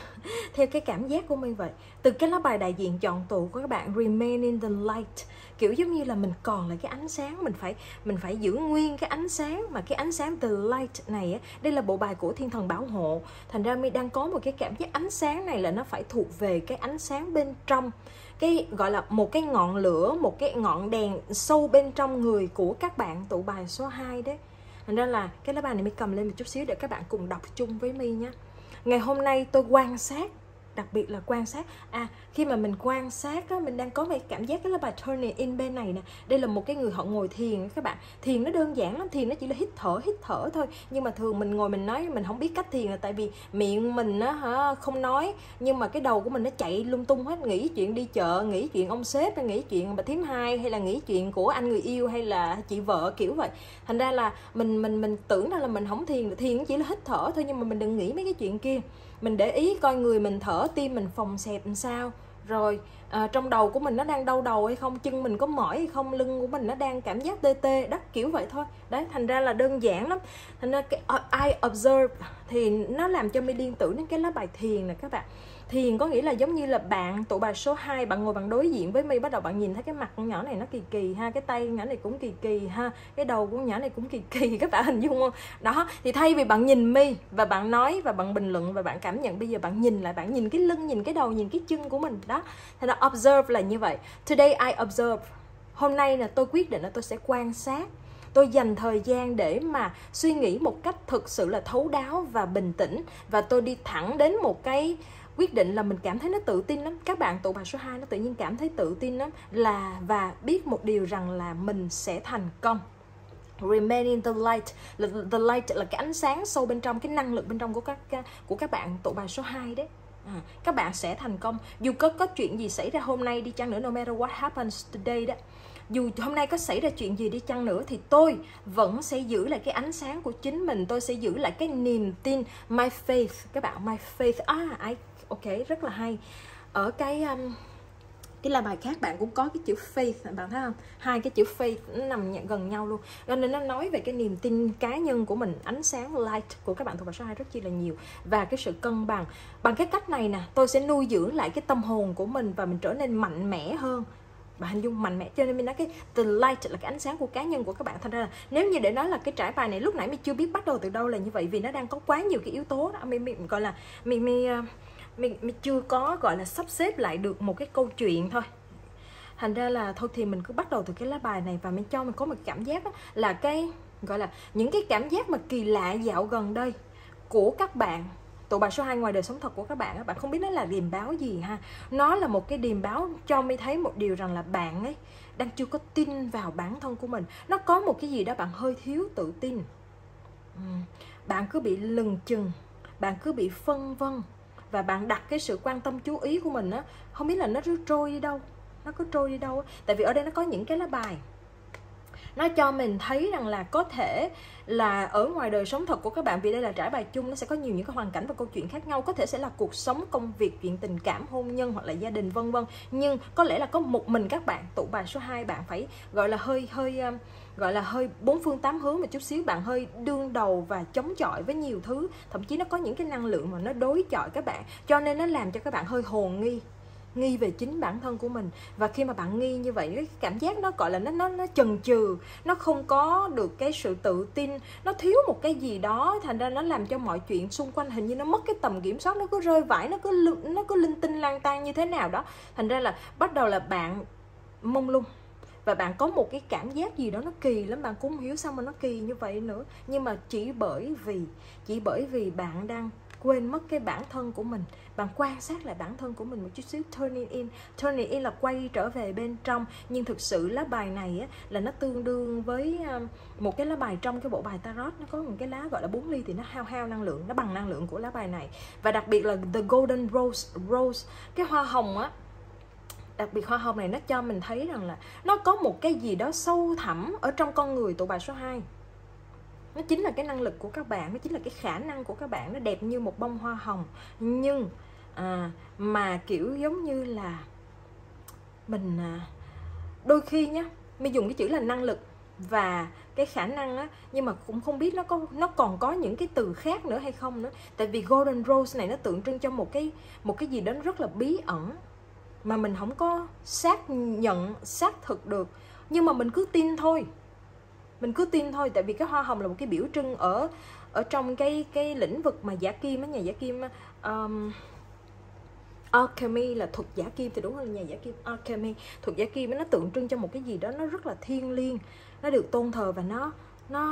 theo cái cảm giác của mình vậy. Từ cái lá bài đại diện chọn tụ của các bạn, Remain in the light, kiểu giống như là mình còn là cái ánh sáng, mình phải mình phải giữ nguyên cái ánh sáng, mà cái ánh sáng từ light này á, đây là bộ bài của thiên thần bảo hộ. Thành ra mình đang có một cái cảm giác ánh sáng này là nó phải thuộc về cái ánh sáng bên trong, cái gọi là một cái ngọn lửa, một cái ngọn đèn sâu bên trong người của các bạn, tụ bài số hai đấy. Thành ra là cái lá bài này mình cầm lên một chút xíu để các bạn cùng đọc chung với mi nhé. Ngày hôm nay tôi quan sát, đặc biệt là quan sát. À, khi mà mình quan sát á, mình đang có cái cảm giác cái lá bài Turning in bên này nè. Đây là một cái người họ ngồi thiền các bạn. Thiền nó đơn giản lắm, thiền nó chỉ là hít thở, hít thở thôi. Nhưng mà thường mình ngồi mình nói mình không biết cách thiền là tại vì miệng mình á hả không nói, nhưng mà cái đầu của mình nó chạy lung tung hết, nghĩ chuyện đi chợ, nghĩ chuyện ông sếp, hay nghĩ chuyện bà thím hai, hay là nghĩ chuyện của anh người yêu hay là chị vợ kiểu vậy. Thành ra là mình mình mình tưởng ra là mình không thiền, thiền chỉ là hít thở thôi, nhưng mà mình đừng nghĩ mấy cái chuyện kia. Mình để ý coi người mình thở, tim mình phồng xẹp làm sao, rồi à, trong đầu của mình nó đang đau đầu hay không, chân mình có mỏi hay không, lưng của mình nó đang cảm giác tê tê đắt kiểu vậy thôi. Đấy, thành ra là đơn giản lắm. Thành ra cái I observe thì nó làm cho mình liên tưởng đến cái lá bài thiền này các bạn. Thiền có nghĩa là giống như là bạn, tụ bài số hai, bạn ngồi bạn đối diện với mi, bắt đầu bạn nhìn thấy cái mặt con nhỏ này nó kỳ kỳ ha, cái tay nhỏ này cũng kỳ kỳ ha, cái đầu của nhỏ này cũng kỳ kỳ, các bạn hình dung không? Đó, thì thay vì bạn nhìn mi và bạn nói và bạn bình luận và bạn cảm nhận, bây giờ bạn nhìn lại, bạn nhìn cái lưng, nhìn cái đầu, nhìn cái chân của mình. Đó, thì là observe là như vậy. Today I observe. Hôm nay là tôi quyết định là tôi sẽ quan sát. Tôi dành thời gian để mà suy nghĩ một cách thực sự là thấu đáo và bình tĩnh, và tôi đi thẳng đến một cái quyết định là mình cảm thấy nó tự tin lắm. Các bạn, tụ bài số hai nó tự nhiên cảm thấy tự tin lắm là và biết một điều rằng là mình sẽ thành công. Remain in the light. The light là cái ánh sáng sâu bên trong, cái năng lực bên trong của các của các bạn, tụ bài số hai đấy. À, các bạn sẽ thành công. Dù có có chuyện gì xảy ra hôm nay đi chăng nữa, no matter what happens today đó, dù hôm nay có xảy ra chuyện gì đi chăng nữa thì tôi vẫn sẽ giữ lại cái ánh sáng của chính mình. Tôi sẽ giữ lại cái niềm tin. My faith. Các bạn, my faith. Ah, I ok, rất là hay. Ở cái um, cái là bài khác bạn cũng có cái chữ faith, bạn thấy không? Hai cái chữ faith nó nằm gần nhau luôn. Nên nó nói về cái niềm tin cá nhân của mình, ánh sáng light của các bạn thuộc bài số hai rất chi là nhiều, và cái sự cân bằng. Bằng cái cách này nè, tôi sẽ nuôi dưỡng lại cái tâm hồn của mình và mình trở nên mạnh mẽ hơn. Bạn hình dung mạnh mẽ, cho nên mình nói cái the light là cái ánh sáng của cá nhân của các bạn. Thành ra là nếu như để nói là cái trải bài này lúc nãy mình chưa biết bắt đầu từ đâu là như vậy, vì nó đang có quá nhiều cái yếu tố đó. Mình, mình gọi là mình, mình mình, mình chưa có gọi là sắp xếp lại được một cái câu chuyện thôi. Thành ra là thôi thì mình cứ bắt đầu từ cái lá bài này. Và mình cho mình có một cảm giác là cái gọi là những cái cảm giác mà kỳ lạ dạo gần đây của các bạn, tụ bài số hai ngoài đời sống thật của các bạn, bạn không biết nó là điềm báo gì ha. Nó là một cái điềm báo cho mình thấy một điều rằng là bạn ấy đang chưa có tin vào bản thân của mình. Nó có một cái gì đó bạn hơi thiếu tự tin. Bạn cứ bị lừng chừng, bạn cứ bị phân vân, và bạn đặt cái sự quan tâm chú ý của mình á, không biết là nó cứ trôi đi đâu. Nó cứ trôi đi đâu. Tại vì ở đây nó có những cái lá bài, nó cho mình thấy rằng là có thể là ở ngoài đời sống thật của các bạn, vì đây là trải bài chung, nó sẽ có nhiều những cái hoàn cảnh và câu chuyện khác nhau. Có thể sẽ là cuộc sống, công việc, chuyện tình cảm, hôn nhân hoặc là gia đình vân vân. Nhưng có lẽ là có một mình các bạn, tụ bài số hai bạn phải gọi là hơi hơi gọi là hơi bốn phương tám hướng một chút xíu. Bạn hơi đương đầu và chống chọi với nhiều thứ. Thậm chí nó có những cái năng lượng mà nó đối chọi các bạn, cho nên nó làm cho các bạn hơi hồn nghi, nghi về chính bản thân của mình. Và khi mà bạn nghi như vậy, cái cảm giác nó gọi là nó nó nó chần chừ, nó không có được cái sự tự tin, nó thiếu một cái gì đó. Thành ra nó làm cho mọi chuyện xung quanh hình như nó mất cái tầm kiểm soát, nó cứ rơi vãi, nó cứ nó cứ linh tinh lang tang như thế nào đó. Thành ra là bắt đầu là bạn mông lung, và bạn có một cái cảm giác gì đó nó kỳ lắm, bạn cũng không hiểu sao mà nó kỳ như vậy nữa. Nhưng mà chỉ bởi vì chỉ bởi vì bạn đang quên mất cái bản thân của mình. Bạn quan sát lại bản thân của mình một chút xíu. Turning in. Turning in là quay trở về bên trong. Nhưng thực sự lá bài này á, là nó tương đương với một cái lá bài trong cái bộ bài Tarot. Nó có một cái lá gọi là bốn ly thì nó hao hao năng lượng. Nó bằng năng lượng của lá bài này. Và đặc biệt là The Golden Rose. Rose. Cái hoa hồng á. Đặc biệt hoa hồng này nó cho mình thấy rằng là nó có một cái gì đó sâu thẳm ở trong con người tụ bài số hai. Nó chính là cái năng lực của các bạn, nó chính là cái khả năng của các bạn. Nó đẹp như một bông hoa hồng, nhưng à, mà kiểu giống như là mình à, đôi khi nhá, mình dùng cái chữ là năng lực và cái khả năng á, nhưng mà cũng không biết nó có nó còn có những cái từ khác nữa hay không nữa. Tại vì Golden Rose này nó tượng trưng cho một cái một cái gì đó rất là bí ẩn mà mình không có xác nhận xác thực được, nhưng mà mình cứ tin thôi. Mình cứ tin thôi, tại vì cái hoa hồng là một cái biểu trưng ở ở trong cái cái lĩnh vực mà giả kim á, nhà giả kim um, alchemy là thuật giả kim thì đúng hơn, nhà giả kim alchemy, thuật giả kim nó tượng trưng cho một cái gì đó nó rất là thiêng liêng, nó được tôn thờ và nó nó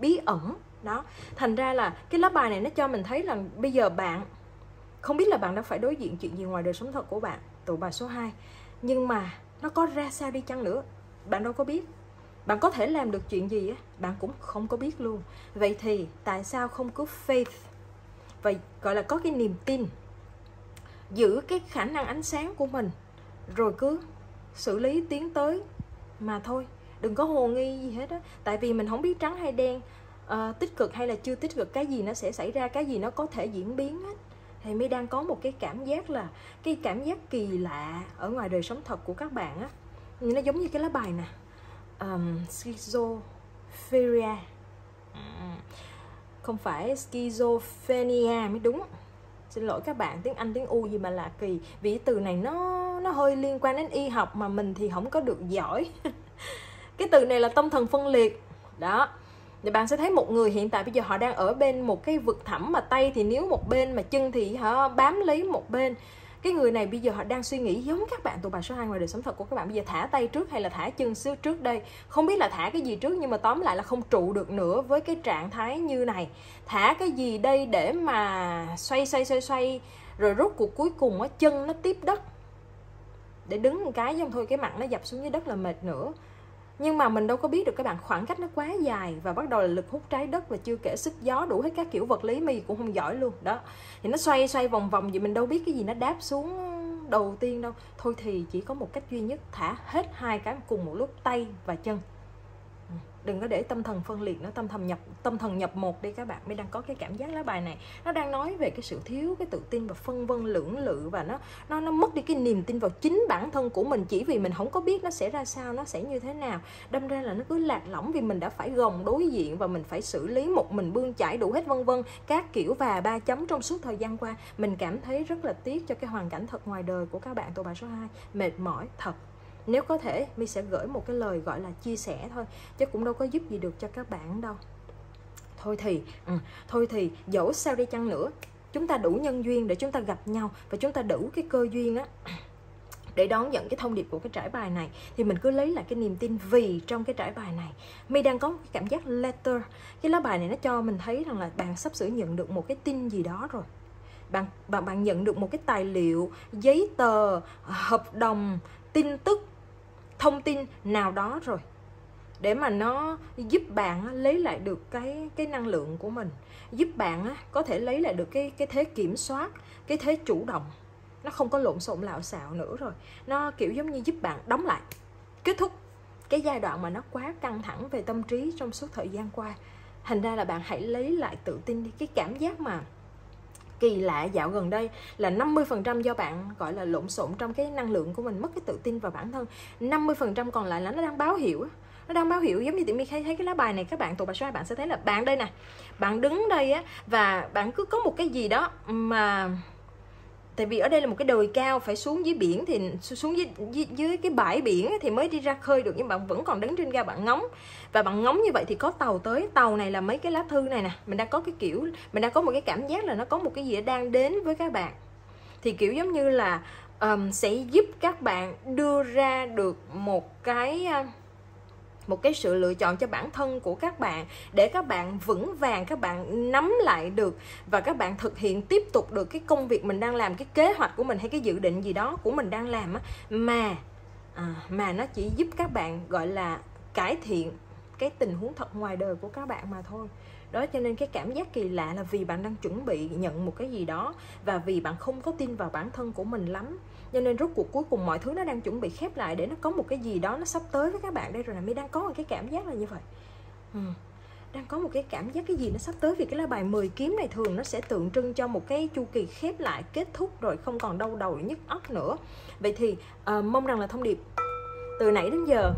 bí ẩn đó. Thành ra là cái lá bài này nó cho mình thấy là bây giờ bạn không biết là bạn đã phải đối diện chuyện gì ngoài đời sống thật của bạn, tụ bài số hai. Nhưng mà nó có ra sao đi chăng nữa, bạn đâu có biết. Bạn có thể làm được chuyện gì á, bạn cũng không có biết luôn. Vậy thì tại sao không cứ faith, vậy gọi là có cái niềm tin, giữ cái khả năng ánh sáng của mình, rồi cứ xử lý tiến tới mà thôi. Đừng có hồ nghi gì hết á. Tại vì mình không biết trắng hay đen, à, tích cực hay là chưa tích cực, cái gì nó sẽ xảy ra, cái gì nó có thể diễn biến hết. Thì mới đang có một cái cảm giác là cái cảm giác kỳ lạ ở ngoài đời sống thật của các bạn á. Nó giống như cái lá bài nè, Um, schizophrenia. Không phải schizophrenia mới đúng. Xin lỗi các bạn, tiếng Anh tiếng U gì mà lạ kỳ. Vì từ này nó nó hơi liên quan đến y học mà mình thì không có được giỏi. Cái từ này là tâm thần phân liệt. Đó. Thì bạn sẽ thấy một người hiện tại bây giờ họ đang ở bên một cái vực thẳm mà tay thì níu một bên, mà chân thì họ bám lấy một bên. Cái người này bây giờ họ đang suy nghĩ giống các bạn tụ bài số hai ngoài đời sống thật của các bạn. Bây giờ thả tay trước hay là thả chân trước đây, không biết là thả cái gì trước, nhưng mà tóm lại là không trụ được nữa với cái trạng thái như này. Thả cái gì đây để mà xoay xoay xoay xoay, rồi rốt cuộc cuối cùng á, chân nó tiếp đất để đứng một cái xong thôi, cái mặt nó dập xuống dưới đất là mệt nữa. Nhưng mà mình đâu có biết được các bạn, khoảng cách nó quá dài và bắt đầu là lực hút trái đất và chưa kể sức gió đủ hết các kiểu vật lý, mì cũng không giỏi luôn đó. Thì nó xoay xoay vòng vòng vậy, mình đâu biết cái gì nó đáp xuống đầu tiên đâu. Thôi thì chỉ có một cách duy nhất, thả hết hai cái cùng một lúc, tay và chân. Đừng có để tâm thần phân liệt nó, tâm thần nhập tâm thần nhập một đi các bạn. Mới đang có cái cảm giác lá bài này nó đang nói về cái sự thiếu cái tự tin và phân vân lưỡng lự, và nó nó nó mất đi cái niềm tin vào chính bản thân của mình, chỉ vì mình không có biết nó sẽ ra sao, nó sẽ như thế nào. Đâm ra là nó cứ lạc lõng vì mình đã phải gồng đối diện và mình phải xử lý một mình, bươn chải đủ hết vân vân các kiểu và ba chấm trong suốt thời gian qua. Mình cảm thấy rất là tiếc cho cái hoàn cảnh thật ngoài đời của các bạn tụ bài số hai. Mệt mỏi thật. Nếu có thể, mình sẽ gửi một cái lời gọi là chia sẻ thôi, chứ cũng đâu có giúp gì được cho các bạn đâu. Thôi thì, ừ, thôi thì dẫu sao đi chăng nữa, chúng ta đủ nhân duyên để chúng ta gặp nhau và chúng ta đủ cái cơ duyên á để đón nhận cái thông điệp của cái trải bài này, thì mình cứ lấy lại cái niềm tin. Vì trong cái trải bài này My đang có cái cảm giác letter, cái lá bài này nó cho mình thấy rằng là bạn sắp sửa nhận được một cái tin gì đó rồi. Bạn, bạn, bạn nhận được một cái tài liệu, giấy tờ, hợp đồng, tin tức, thông tin nào đó rồi, để mà nó giúp bạn lấy lại được cái, cái năng lượng của mình, giúp bạn có thể lấy lại được cái, cái thế kiểm soát, cái thế chủ động. Nó không có lộn xộn lạo xạo nữa rồi. Nó kiểu giống như giúp bạn đóng lại, kết thúc cái giai đoạn mà nó quá căng thẳng về tâm trí trong suốt thời gian qua. Thành ra là bạn hãy lấy lại tự tin đi. Cái cảm giác mà kỳ lạ dạo gần đây là năm mươi phần trăm do bạn gọi là lộn xộn trong cái năng lượng của mình, mất cái tự tin vào bản thân. năm mươi phần trăm còn lại là nó đang báo hiệu. Nó đang báo hiệu giống như tụi mình thấy cái lá bài này, các bạn tụ bà xoay bạn sẽ thấy là bạn đây nè. Bạn đứng đây á và bạn cứ có một cái gì đó mà... Tại vì ở đây là một cái đồi cao, phải xuống dưới biển thì xuống dưới, dưới, dưới cái bãi biển thì mới đi ra khơi được, nhưng bạn vẫn còn đứng trên ga bạn ngóng. Và bạn ngóng như vậy thì có tàu tới, tàu này là mấy cái lá thư này nè. Mình đang có cái kiểu, mình đang có một cái cảm giác là nó có một cái gì đang đến với các bạn. Thì kiểu giống như là um, sẽ giúp các bạn đưa ra được một cái... Uh, một cái sự lựa chọn cho bản thân của các bạn, để các bạn vững vàng, các bạn nắm lại được và các bạn thực hiện tiếp tục được cái công việc mình đang làm, cái kế hoạch của mình hay cái dự định gì đó của mình đang làm á, mà à, mà nó chỉ giúp các bạn gọi là cải thiện cái tình huống thật ngoài đời của các bạn mà thôi. Đó, cho nên cái cảm giác kỳ lạ là vì bạn đang chuẩn bị nhận một cái gì đó và vì bạn không có tin vào bản thân của mình lắm, cho nên rốt cuộc cuối cùng mọi thứ nó đang chuẩn bị khép lại để nó có một cái gì đó nó sắp tới với các bạn đây rồi nè. My đang có một cái cảm giác là như vậy. ừ. Đang có một cái cảm giác cái gì nó sắp tới, vì cái lá bài mười kiếm này thường nó sẽ tượng trưng cho một cái chu kỳ khép lại, kết thúc rồi, không còn đau đầu nhức óc nữa. Vậy thì uh, mong rằng là thông điệp từ nãy đến giờ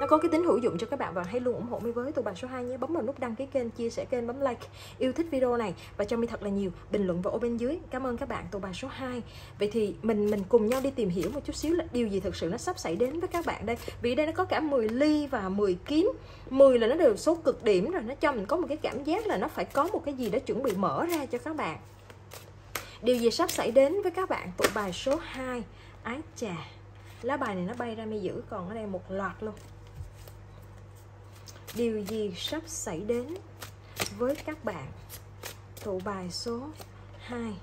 nó có cái tính hữu dụng cho các bạn, và hãy luôn ủng hộ My với tụ bà số hai nhé. Bấm vào nút đăng ký kênh, chia sẻ kênh, bấm like, yêu thích video này và cho My thật là nhiều bình luận và ô bên dưới. Cảm ơn các bạn tụ bà số hai. Vậy thì mình mình cùng nhau đi tìm hiểu một chút xíu là điều gì thực sự nó sắp xảy đến với các bạn đây. Vì đây nó có cả mười ly và mười kiếm. mười là nó đều số cực điểm rồi, nó cho mình có một cái cảm giác là nó phải có một cái gì đó chuẩn bị mở ra cho các bạn. Điều gì sắp xảy đến với các bạn tụ bà số hai? Ái chà. Lá bài này nó bay ra My giữ còn ở đây một loạt luôn. Điều gì sắp xảy đến với các bạn tụ bài số hai?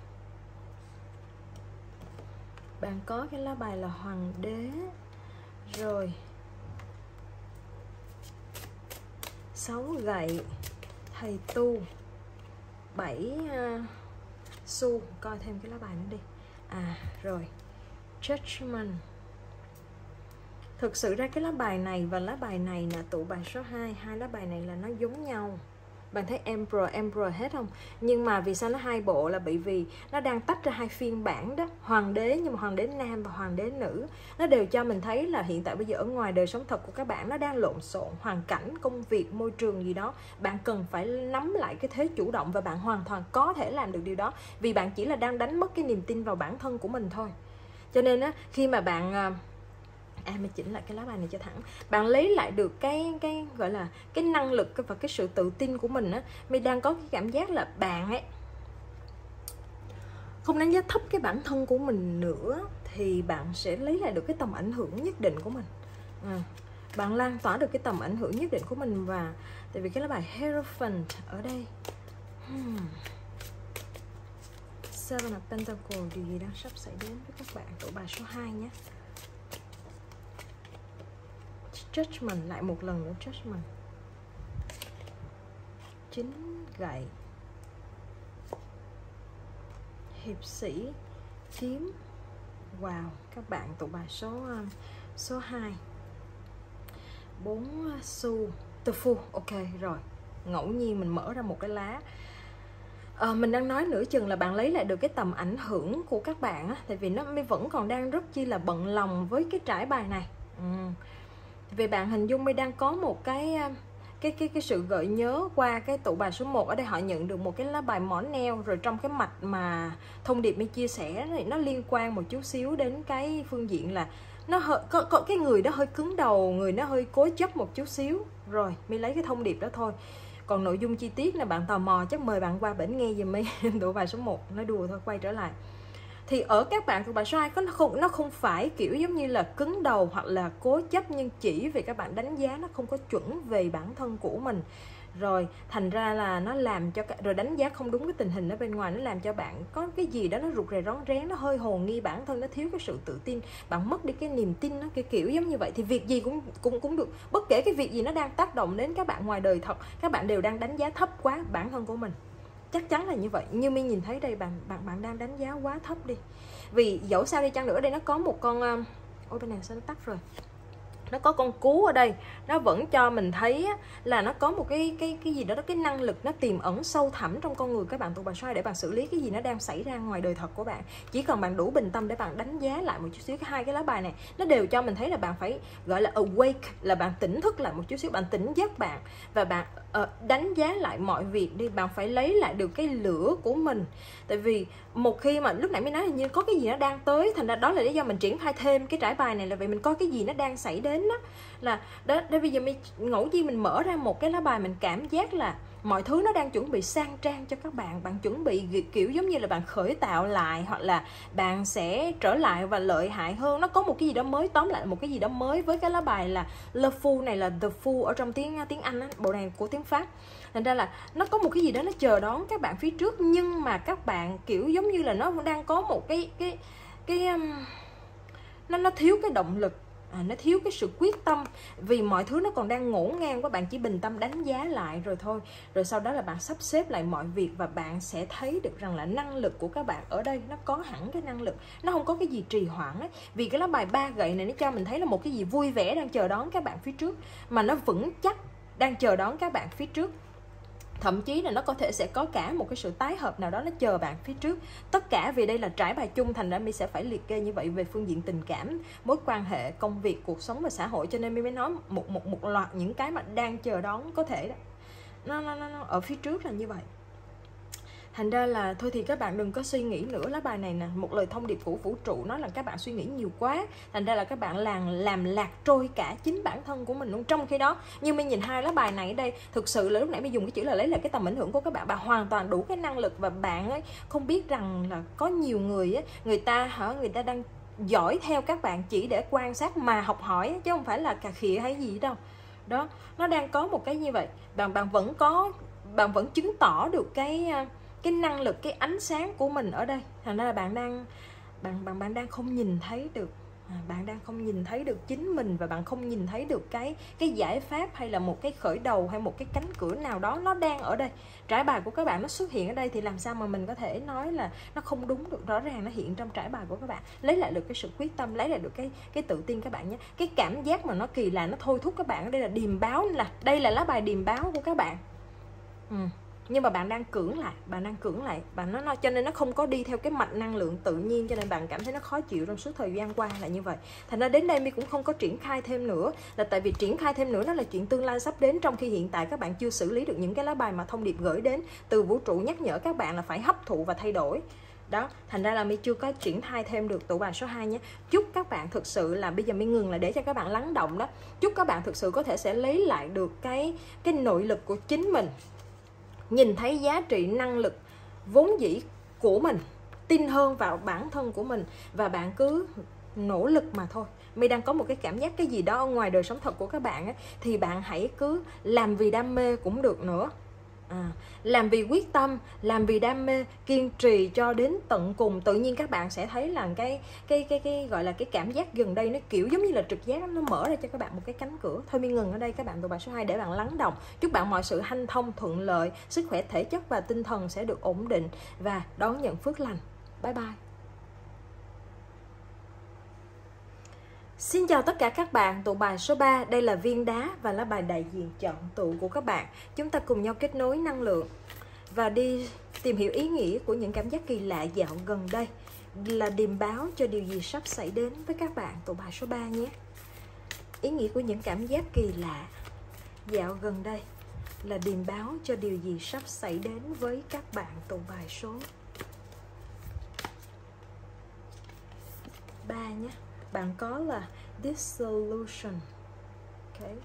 Bạn có cái lá bài là Hoàng đế, rồi sáu gậy, thầy tu, bảy uh, xu. Coi thêm cái lá bài nữa đi. À rồi, Judgment. Thực sự ra cái lá bài này và lá bài này là tụ bài số hai, hai lá bài này là nó giống nhau. Bạn thấy Emperor, Emperor hết không? Nhưng mà vì sao nó hai bộ là bởi vì nó đang tách ra hai phiên bản đó. Hoàng đế, nhưng mà hoàng đế nam và hoàng đế nữ, nó đều cho mình thấy là hiện tại bây giờ ở ngoài đời sống thật của các bạn nó đang lộn xộn, hoàn cảnh, công việc, môi trường gì đó. Bạn cần phải nắm lại cái thế chủ động và bạn hoàn toàn có thể làm được điều đó, vì bạn chỉ là đang đánh mất cái niềm tin vào bản thân của mình thôi. Cho nên á, khi mà bạn... À, mình chỉnh lại cái lá bài này cho thẳng. Bạn lấy lại được cái cái gọi là cái năng lực và cái sự tự tin của mình á. Mình đang có cái cảm giác là bạn ấy không đánh giá thấp cái bản thân của mình nữa, thì bạn sẽ lấy lại được cái tầm ảnh hưởng nhất định của mình. à, Bạn lan tỏa được cái tầm ảnh hưởng nhất định của mình. Và tại vì cái lá bài Hierophant ở đây, hmm. Seven of Pentacles, điều gì đang sắp xảy đến với các bạn tụ bài số hai nhé. Judgment, lại một lần nữa Judgment, chín gậy, hiệp sĩ, kiếm. Wow, các bạn tụ bài số số hai, bốn xu, The Fool. Ok rồi, ngẫu nhiên mình mở ra một cái lá. À, mình đang nói nửa chừng là bạn lấy lại được cái tầm ảnh hưởng của các bạn á, tại vì nó mới vẫn còn đang rất chi là bận lòng với cái trải bài này. uhm. Về bạn hình dung mới đang có một cái cái cái cái sự gợi nhớ qua cái tụ bài số một. Ở đây họ nhận được một cái lá bài mỏ neo, rồi trong cái mạch mà thông điệp mới chia sẻ thì nó liên quan một chút xíu đến cái phương diện là nó hơi, có, có cái người đó hơi cứng đầu, người nó hơi cố chấp một chút xíu. Rồi mới lấy cái thông điệp đó thôi. Còn nội dung chi tiết là bạn tò mò chắc mời bạn qua bển nghe dùm em tụ bài số một. Nói đùa thôi, quay trở lại. Thì ở các bạn tụ bài số hai, nó không, nó không phải kiểu giống như là cứng đầu hoặc là cố chấp, nhưng chỉ vì các bạn đánh giá nó không có chuẩn về bản thân của mình. Rồi thành ra là nó làm cho, rồi đánh giá không đúng cái tình hình ở bên ngoài, nó làm cho bạn có cái gì đó nó rụt rè rón rén, nó hơi hồ nghi bản thân, nó thiếu cái sự tự tin, bạn mất đi cái niềm tin, nó cái kiểu giống như vậy. Thì việc gì cũng cũng cũng được, bất kể cái việc gì nó đang tác động đến các bạn ngoài đời thật, các bạn đều đang đánh giá thấp quá bản thân của mình. Chắc chắn là như vậy. Như mình nhìn thấy đây, bạn bạn bạn đang đánh giá quá thấp đi. Vì dẫu sao đi chăng nữa, đây nó có một con, ôi bên này sao nó tắt rồi, nó có con cú ở đây, nó vẫn cho mình thấy là nó có một cái cái cái gì đó, cái năng lực nó tiềm ẩn sâu thẳm trong con người các bạn tụ bài xoay để bạn xử lý cái gì nó đang xảy ra ngoài đời thật của bạn. Chỉ cần bạn đủ bình tâm để bạn đánh giá lại một chút xíu. Hai cái lá bài này nó đều cho mình thấy là bạn phải gọi là awake, là bạn tỉnh thức lại một chút xíu, bạn tỉnh giấc bạn, và bạn uh, đánh giá lại mọi việc đi, bạn phải lấy lại được cái lửa của mình. Tại vì một khi mà lúc nãy mới nói là như có cái gì nó đang tới, thành ra đó là lý do mình triển khai thêm cái trải bài này là vậy, mình coi cái gì nó đang xảy đến. Đó là đó, đó bây giờ mình ngẫu nhiên mình mở ra một cái lá bài, mình cảm giác là mọi thứ nó đang chuẩn bị sang trang cho các bạn, bạn chuẩn bị kiểu giống như là bạn khởi tạo lại, hoặc là bạn sẽ trở lại và lợi hại hơn. Nó có một cái gì đó mới, tóm lại một cái gì đó mới với cái lá bài là The Fool này, là The Fool ở trong tiếng tiếng Anh á, bộ này của tiếng Pháp. Thành ra là nó có một cái gì đó nó chờ đón các bạn phía trước, nhưng mà các bạn kiểu giống như là nó đang có một cái cái cái nó nó thiếu cái động lực. À, nó thiếu cái sự quyết tâm, vì mọi thứ nó còn đang ngổn ngang quá. Bạn chỉ bình tâm đánh giá lại rồi thôi, rồi sau đó là bạn sắp xếp lại mọi việc, và bạn sẽ thấy được rằng là năng lực của các bạn ở đây nó có hẳn cái năng lực, nó không có cái gì trì hoãn ấy. Vì cái lá bài ba gậy này nó cho mình thấy là một cái gì vui vẻ đang chờ đón các bạn phía trước, mà nó vững chắc đang chờ đón các bạn phía trước. Thậm chí là nó có thể sẽ có cả một cái sự tái hợp nào đó nó chờ bạn phía trước. Tất cả vì đây là trải bài chung, thành ra mình sẽ phải liệt kê như vậy về phương diện tình cảm, mối quan hệ, công việc, cuộc sống và xã hội. Cho nên mình mới nói một một một loạt những cái mà đang chờ đón có thể đó. Nó, nó, nó, nó ở phía trước là như vậy. Thành ra là thôi thì các bạn đừng có suy nghĩ nữa. Lá bài này nè, một lời thông điệp của vũ trụ nói là các bạn suy nghĩ nhiều quá, thành ra là các bạn làm làm lạc trôi cả chính bản thân của mình luôn. Trong khi đó, như mình nhìn hai lá bài này ở đây, thực sự là lúc nãy mình dùng cái chữ là lấy lại cái tầm ảnh hưởng của các bạn. Bạn hoàn toàn đủ cái năng lực, và bạn ấy không biết rằng là có nhiều người ấy, người ta hả, người ta đang dõi theo các bạn chỉ để quan sát mà học hỏi, chứ không phải là cà khịa hay gì đâu. Đó, nó đang có một cái như vậy. Bạn bạn vẫn có, bạn vẫn chứng tỏ được cái cái năng lực, cái ánh sáng của mình ở đây. Thành ra là bạn đang bạn bạn bạn đang không nhìn thấy được, bạn đang không nhìn thấy được chính mình, và bạn không nhìn thấy được cái cái giải pháp, hay là một cái khởi đầu, hay một cái cánh cửa nào đó nó đang ở đây. Trải bài của các bạn nó xuất hiện ở đây thì làm sao mà mình có thể nói là nó không đúng được. Rõ ràng nó hiện trong trải bài của các bạn. Lấy lại được cái sự quyết tâm, lấy lại được cái cái tự tin các bạn nhé. Cái cảm giác mà nó kỳ lạ, nó thôi thúc các bạn ở đây là điềm báo, là đây là lá bài điềm báo của các bạn. Ừ. Nhưng mà bạn đang cưỡng lại, bạn đang cưỡng lại, bạn nó, nó cho nên nó không có đi theo cái mạch năng lượng tự nhiên, cho nên bạn cảm thấy nó khó chịu trong suốt thời gian qua là như vậy. Thành ra đến đây mi cũng không có triển khai thêm nữa, là tại vì triển khai thêm nữa đó là chuyện tương lai sắp đến, trong khi hiện tại các bạn chưa xử lý được những cái lá bài mà thông điệp gửi đến từ vũ trụ nhắc nhở các bạn là phải hấp thụ và thay đổi. Đó, thành ra là mi chưa có triển khai thêm được tụ bài số hai nhé. Chúc các bạn thực sự là, bây giờ mi ngừng là để cho các bạn lắng động đó. Chúc các bạn thực sự có thể sẽ lấy lại được cái cái nội lực của chính mình, nhìn thấy giá trị năng lực vốn dĩ của mình, tin hơn vào bản thân của mình, và bạn cứ nỗ lực mà thôi. Mi đang có một cái cảm giác cái gì đó ở ngoài đời sống thật của các bạn ấy, thì bạn hãy cứ làm vì đam mê cũng được nữa. À, làm vì quyết tâm, làm vì đam mê, kiên trì cho đến tận cùng, tự nhiên các bạn sẽ thấy là cái cái cái cái gọi là cái cảm giác gần đây nó kiểu giống như là trực giác, nó mở ra cho các bạn một cái cánh cửa. Thôi mình ngừng ở đây các bạn tụ bài số hai để bạn lắng đọng. Chúc bạn mọi sự hanh thông thuận lợi, sức khỏe thể chất và tinh thần sẽ được ổn định và đón nhận phước lành. Bye bye. Xin chào tất cả các bạn, tụ bài số ba, đây là viên đá và lá bài đại diện chọn tụ của các bạn. Chúng ta cùng nhau kết nối năng lượng và đi tìm hiểu ý nghĩa của những cảm giác kỳ lạ dạo gần đây, là điềm báo cho điều gì sắp xảy đến với các bạn tụ bài số ba nhé. Ý nghĩa của những cảm giác kỳ lạ dạo gần đây là điềm báo cho điều gì sắp xảy đến với các bạn tụ bài số ba nhé. Bạn có là Dissolution, okay.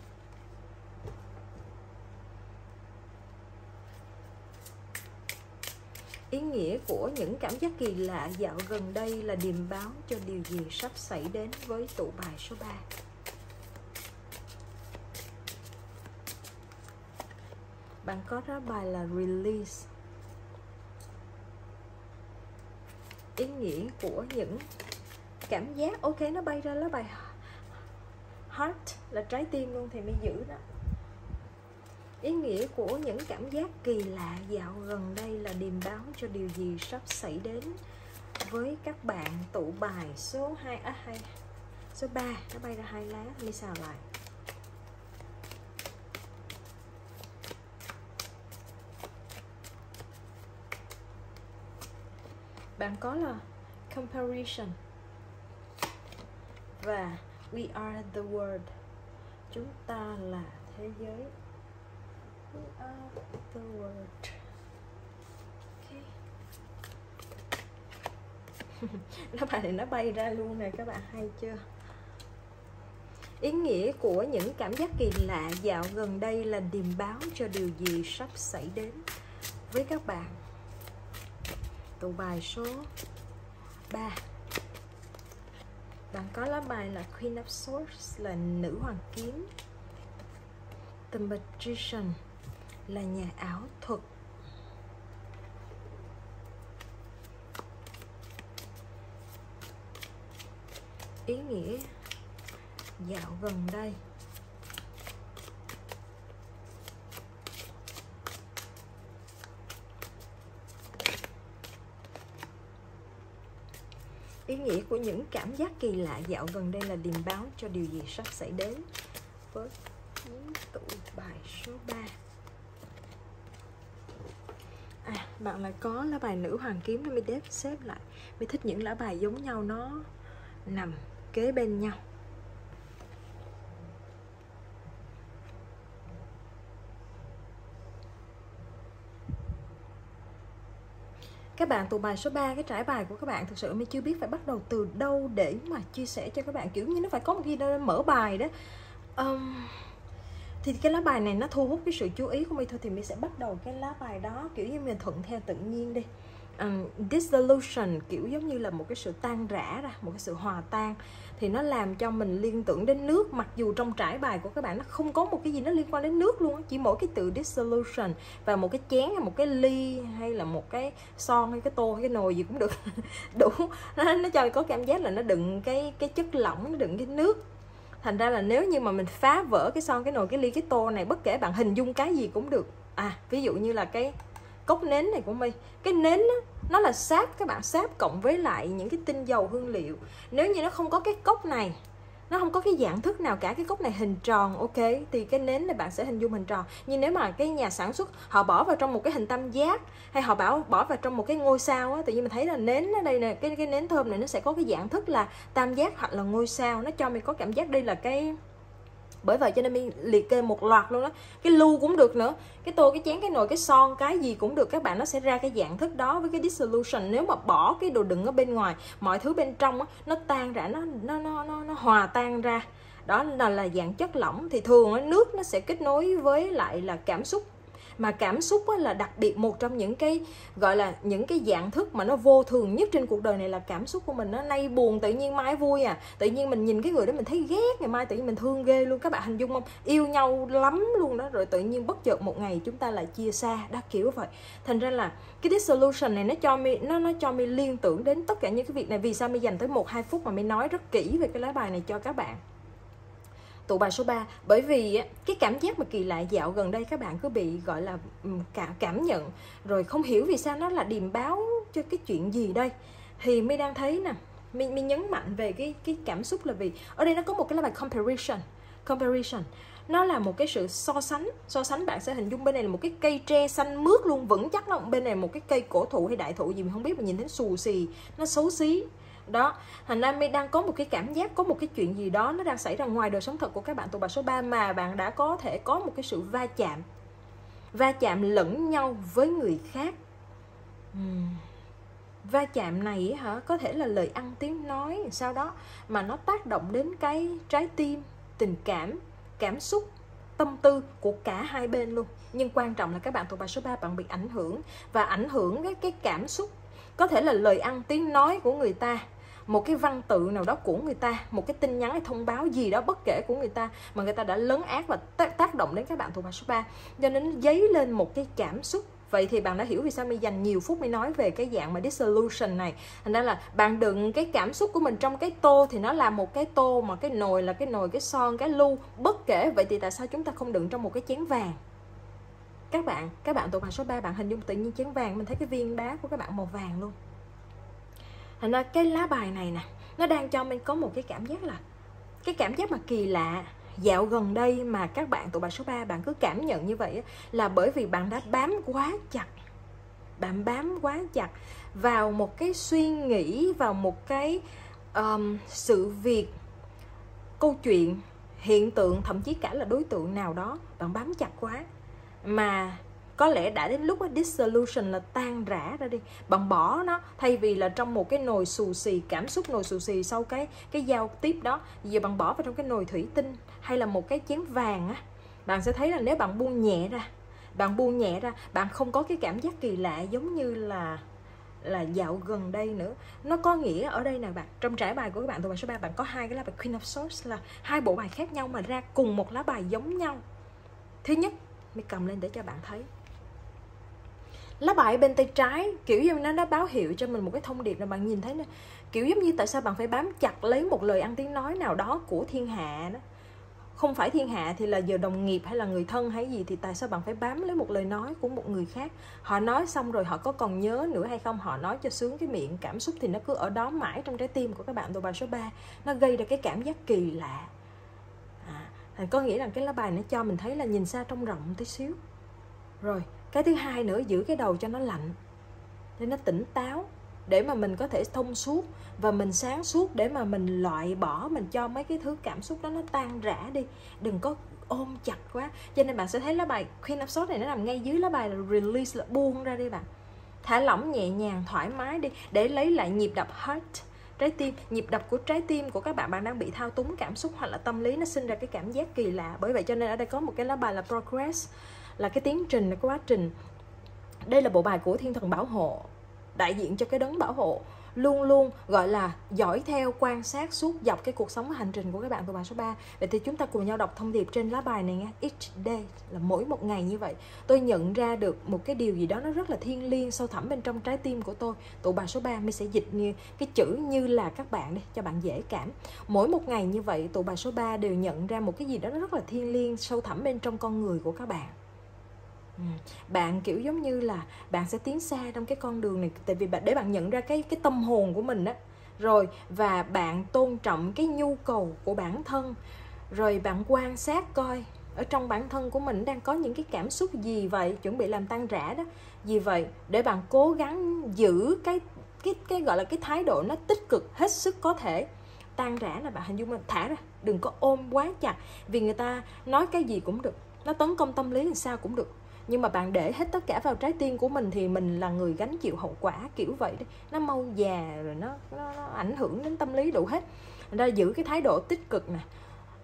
Ý nghĩa của những cảm giác kỳ lạ dạo gần đây là điềm báo cho điều gì sắp xảy đến với tụ bài số ba. Bạn có ra bài là Release. Ý nghĩa của những cảm giác, ok, nó bay ra lá bài Heart là trái tim luôn thì mới giữ đó. Ý nghĩa của những cảm giác kỳ lạ dạo gần đây là điềm báo cho điều gì sắp xảy đến với các bạn tụ bài số hai, á hai, số ba, nó bay ra hai lá, đi xào lại. Bạn có là Comparison và We are the world. Chúng ta là thế giới. We are the world. Okay. Nó bài thì nó bay ra luôn nè các bạn, hay chưa? Ý nghĩa của những cảm giác kỳ lạ dạo gần đây là điềm báo cho điều gì sắp xảy đến với các bạn tụ bài số ba. Bạn có lá bài là Queen of Swords là nữ hoàng kiếm. The Magician là nhà ảo thuật. Ý nghĩa dạo gần đây. Ý nghĩa của những cảm giác kỳ lạ dạo gần đây là điềm báo cho điều gì sắp xảy đến với tụ bài số ba. À, bạn lại có lá bài nữ hoàng kiếm, nó mới đếp xếp lại. Mới thích những lá bài giống nhau, nó nằm kế bên nhau. Các bạn tụ bài số ba, cái trải bài của các bạn thực sự mình chưa biết phải bắt đầu từ đâu để mà chia sẻ cho các bạn, kiểu như nó phải có một khi đó mở bài đó. um, Thì cái lá bài này nó thu hút cái sự chú ý của mình thôi, thì mình sẽ bắt đầu cái lá bài đó kiểu như mình thuận theo tự nhiên đi. um, Dissolution kiểu giống như là một cái sự tan rã ra, một cái sự hòa tan. Thì nó làm cho mình liên tưởng đến nước, mặc dù trong trải bài của các bạn nó không có một cái gì nó liên quan đến nước luôn. Chỉ mỗi cái từ Dissolution và một cái chén hay một cái ly hay là một cái son hay cái tô hay cái nồi gì cũng được. Đủ, nó, nó cho có cảm giác là nó đựng cái, cái chất lỏng, nó đựng cái nước. Thành ra là nếu như mà mình phá vỡ cái son, cái nồi, cái ly, cái tô này, bất kể bạn hình dung cái gì cũng được. À, ví dụ như là cái cốc nến này của mình, cái nến đó, nó là sáp các bạn, sáp cộng với lại những cái tinh dầu hương liệu. Nếu như nó không có cái cốc này, nó không có cái dạng thức nào cả, cái cốc này hình tròn, ok, thì cái nến này bạn sẽ hình dung hình tròn. Nhưng nếu mà cái nhà sản xuất họ bỏ vào trong một cái hình tam giác, hay họ bảo bỏ vào trong một cái ngôi sao á, tự nhiên mình thấy là nến ở đây nè, cái cái nến thơm này nó sẽ có cái dạng thức là tam giác hoặc là ngôi sao, nó cho mình có cảm giác đây là cái. Bởi vậy cho nên mình liệt kê một loạt luôn đó. Cái lu cũng được nữa, cái tô, cái chén, cái nồi, cái son, cái gì cũng được các bạn. Nó sẽ ra cái dạng thức đó với cái Dissolution. Nếu mà bỏ cái đồ đựng ở bên ngoài, mọi thứ bên trong đó, nó tan rã, nó, nó, nó, nó, nó hòa tan ra. Đó là, là dạng chất lỏng. Thì thường đó, nước nó sẽ kết nối với lại là cảm xúc. Mà cảm xúc là đặc biệt một trong những cái gọi là những cái dạng thức mà nó vô thường nhất trên cuộc đời này là cảm xúc của mình. Nó nay buồn tự nhiên mai vui à. Tự nhiên mình nhìn cái người đó mình thấy ghét, ngày mai tự nhiên mình thương ghê luôn. Các bạn hình dung không? Yêu nhau lắm luôn đó. Rồi tự nhiên bất chợt một ngày chúng ta lại chia xa. Đó kiểu vậy. Thành ra là cái Dissolution này nó cho mi nó, nó cho mi liên tưởng đến tất cả những cái việc này. Vì sao mi dành tới một hai phút mà mi nói rất kỹ về cái lá bài này cho các bạn tụ bài số ba? Bởi vì cái cảm giác mà kỳ lạ dạo gần đây các bạn cứ bị gọi là cảm nhận, rồi không hiểu vì sao nó là điềm báo cho cái chuyện gì đây. Thì mới đang thấy nè, mình, mình nhấn mạnh về cái cái cảm xúc là vì ở đây nó có một cái là bài Comparison. Comparison nó là một cái sự so sánh. So sánh bạn sẽ hình dung bên này là một cái cây tre xanh mướt luôn, vững chắc lắm. Bên này một cái cây cổ thụ hay đại thụ gì mình không biết, mình nhìn thấy xù xì, nó xấu xí. Đó, thành ra mình đang có một cái cảm giác, có một cái chuyện gì đó nó đang xảy ra ngoài đời sống thật của các bạn tụ bài số ba, mà bạn đã có thể có một cái sự va chạm va chạm lẫn nhau với người khác. uhm. Va chạm này hả, có thể là lời ăn tiếng nói sau đó, mà nó tác động đến cái trái tim, tình cảm, cảm xúc tâm tư của cả hai bên luôn. Nhưng quan trọng là các bạn thuộc bài số ba, bạn bị ảnh hưởng, và ảnh hưởng cái, cái cảm xúc, có thể là lời ăn tiếng nói của người ta, một cái văn tự nào đó của người ta, một cái tin nhắn hay thông báo gì đó bất kể của người ta mà người ta đã lấn át và tác động đến các bạn thuộc bài số ba, cho nên dấy lên một cái cảm xúc. Vậy thì bạn đã hiểu vì sao mình dành nhiều phút mới nói về cái dạng mà dissolution này. Thành ra là bạn đựng cái cảm xúc của mình trong cái tô thì nó là một cái tô, mà cái nồi là cái nồi, cái son, cái lu bất kể. Vậy thì tại sao chúng ta không đựng trong một cái chén vàng? Các bạn, các bạn thuộc bài số ba, bạn hình dung tự nhiên chén vàng, mình thấy cái viên đá của các bạn màu vàng luôn. Thành ra cái lá bài này nè, nó đang cho mình có một cái cảm giác là cái cảm giác mà kỳ lạ. Dạo gần đây mà các bạn tụ bài số ba bạn cứ cảm nhận như vậy là bởi vì bạn đã bám quá chặt. Bạn bám quá chặt vào một cái suy nghĩ, vào một cái um, sự việc, câu chuyện, hiện tượng, thậm chí cả là đối tượng nào đó. Bạn bám chặt quá mà có lẽ đã đến lúc dissolution là tan rã ra đi. Bạn bỏ nó, thay vì là trong một cái nồi xù xì, cảm xúc nồi xù xì sau cái cái giao tiếp đó, giờ bạn bỏ vào trong cái nồi thủy tinh hay là một cái chén vàng á. Bạn sẽ thấy là nếu bạn buông nhẹ ra, bạn buông nhẹ ra, bạn không có cái cảm giác kỳ lạ giống như là là dạo gần đây nữa. Nó có nghĩa ở đây nè bạn, trong trải bài của các bạn tụ bài số ba, bạn có hai cái lá bài Queen of Swords, là hai bộ bài khác nhau mà ra cùng một lá bài giống nhau. Thứ nhất, mình cầm lên để cho bạn thấy. Lá bài bên tay trái kiểu như nó đã báo hiệu cho mình một cái thông điệp là bạn nhìn thấy nè, kiểu giống như tại sao bạn phải bám chặt lấy một lời ăn tiếng nói nào đó của thiên hạ đó. Không phải thiên hạ thì là giờ đồng nghiệp hay là người thân hay gì, thì tại sao bạn phải bám lấy một lời nói của một người khác? Họ nói xong rồi họ có còn nhớ nữa hay không? Họ nói cho sướng cái miệng, cảm xúc thì nó cứ ở đó mãi trong trái tim của các bạn tụ bài số ba. Nó gây ra cái cảm giác kỳ lạ. À, có nghĩa là cái lá bài nó cho mình thấy là nhìn xa trông rộng tí xíu. Rồi cái thứ hai nữa, giữ cái đầu cho nó lạnh, để nó tỉnh táo, để mà mình có thể thông suốt và mình sáng suốt, để mà mình loại bỏ, mình cho mấy cái thứ cảm xúc đó nó tan rã đi, đừng có ôm chặt quá. Cho nên bạn sẽ thấy lá bài Queen of Swords này nó nằm ngay dưới lá bài là Release, là buông ra đi bạn, thả lỏng nhẹ nhàng, thoải mái đi, để lấy lại nhịp đập Heart, trái tim. Nhịp đập của trái tim của các bạn, bạn đang bị thao túng cảm xúc hoặc là tâm lý, nó sinh ra cái cảm giác kỳ lạ. Bởi vậy cho nên ở đây có một cái lá bài là Progress, là cái tiến trình, là cái quá trình. Đây là bộ bài của thiên thần bảo hộ, đại diện cho cái đấng bảo hộ, luôn luôn gọi là dõi theo, quan sát suốt dọc cái cuộc sống, hành trình của các bạn thuộc bài số ba. Vậy thì chúng ta cùng nhau đọc thông điệp trên lá bài này nha. Each day, là mỗi một ngày như vậy, tôi nhận ra được một cái điều gì đó nó rất là thiêng liêng sâu thẳm bên trong trái tim của tôi. Tụ bài số ba mình sẽ dịch như cái chữ như là các bạn đi cho bạn dễ cảm. Mỗi một ngày như vậy, tụ bài số ba đều nhận ra một cái gì đó nó rất là thiêng liêng sâu thẳm bên trong con người của các bạn. Bạn kiểu giống như là bạn sẽ tiến xa trong cái con đường này, tại vì bạn, để bạn nhận ra cái cái tâm hồn của mình á, rồi và bạn tôn trọng cái nhu cầu của bản thân, rồi bạn quan sát coi ở trong bản thân của mình đang có những cái cảm xúc gì vậy, chuẩn bị làm tan rã đó. Vì vậy để bạn cố gắng giữ cái cái cái gọi là cái thái độ nó tích cực hết sức có thể. Tan rã là bạn hình dung mình thả ra, đừng có ôm quá chặt, vì người ta nói cái gì cũng được, nó tấn công tâm lý làm sao cũng được. Nhưng mà bạn để hết tất cả vào trái tim của mình thì mình là người gánh chịu hậu quả kiểu vậy đấy. Nó mau già rồi nó, nó, nó ảnh hưởng đến tâm lý đủ hết. Thành ra giữ cái thái độ tích cực nè.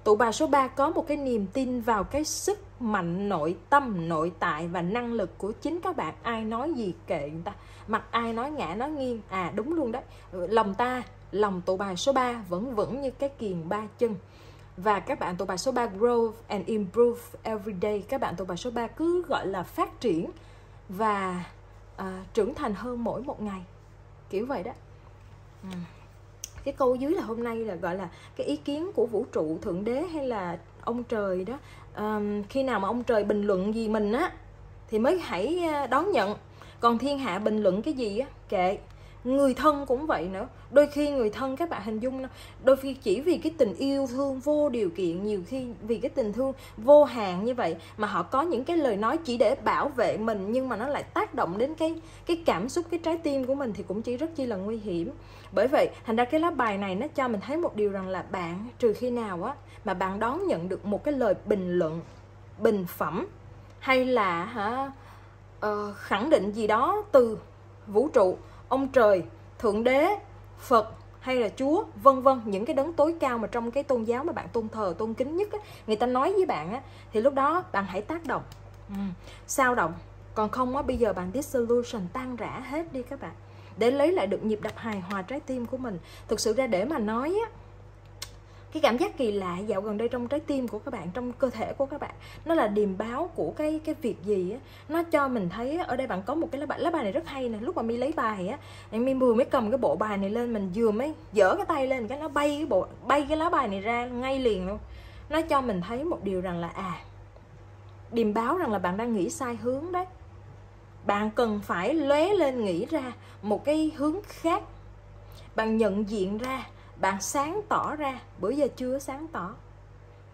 Tụ bài số ba có một cái niềm tin vào cái sức mạnh nội tâm, nội tại và năng lực của chính các bạn. Ai nói gì kệ người ta, mặc ai nói ngã nói nghiêng. À đúng luôn đấy, lòng ta, lòng tụ bài số ba vẫn vững như cái kiềng ba chân. Và các bạn tụ bài số ba grow and improve every day. Các bạn tụ bài số ba cứ gọi là phát triển và uh, trưởng thành hơn mỗi một ngày. Kiểu vậy đó. Ừ. Cái câu dưới là hôm nay là gọi là cái ý kiến của vũ trụ, thượng đế hay là ông trời đó. Um, khi nào mà ông trời bình luận gì mình á thì mới hãy đón nhận. Còn thiên hạ bình luận cái gì á, kệ. Người thân cũng vậy nữa. Đôi khi người thân các bạn hình dung, đôi khi chỉ vì cái tình yêu thương vô điều kiện, nhiều khi vì cái tình thương vô hạn như vậy mà họ có những cái lời nói chỉ để bảo vệ mình, nhưng mà nó lại tác động đến cái cái cảm xúc, cái trái tim của mình thì cũng chỉ rất chi là nguy hiểm. Bởi vậy thành ra cái lá bài này nó cho mình thấy một điều rằng là bạn, trừ khi nào á mà bạn đón nhận được một cái lời bình luận, bình phẩm hay là hả, uh, khẳng định gì đó từ vũ trụ, ông trời, thượng đế, Phật hay là Chúa, vân vân, những cái đấng tối cao mà trong cái tôn giáo mà bạn tôn thờ, tôn kính nhất á, người ta nói với bạn á, thì lúc đó bạn hãy tác động, ừ, sao động. Còn không á, bây giờ bạn dissolution, tan rã hết đi các bạn, để lấy lại được nhịp đập hài hòa trái tim của mình. Thực sự ra để mà nói á, cái cảm giác kỳ lạ dạo gần đây trong trái tim của các bạn, trong cơ thể của các bạn, nó là điềm báo của cái cái việc gì á. Nó cho mình thấy ở đây bạn có một cái lá bài, lá bài này rất hay nè. Lúc mà My lấy bài á, My vừa mới cầm cái bộ bài này lên, mình vừa mới dở cái tay lên, cái nó bay cái bộ bay cái lá bài này ra ngay liền luôn. Nó cho mình thấy một điều rằng là à, điềm báo rằng là bạn đang nghĩ sai hướng đấy. Bạn cần phải lóe lên nghĩ ra một cái hướng khác. Bạn nhận diện ra, bạn sáng tỏ ra. Bữa giờ chưa sáng tỏ,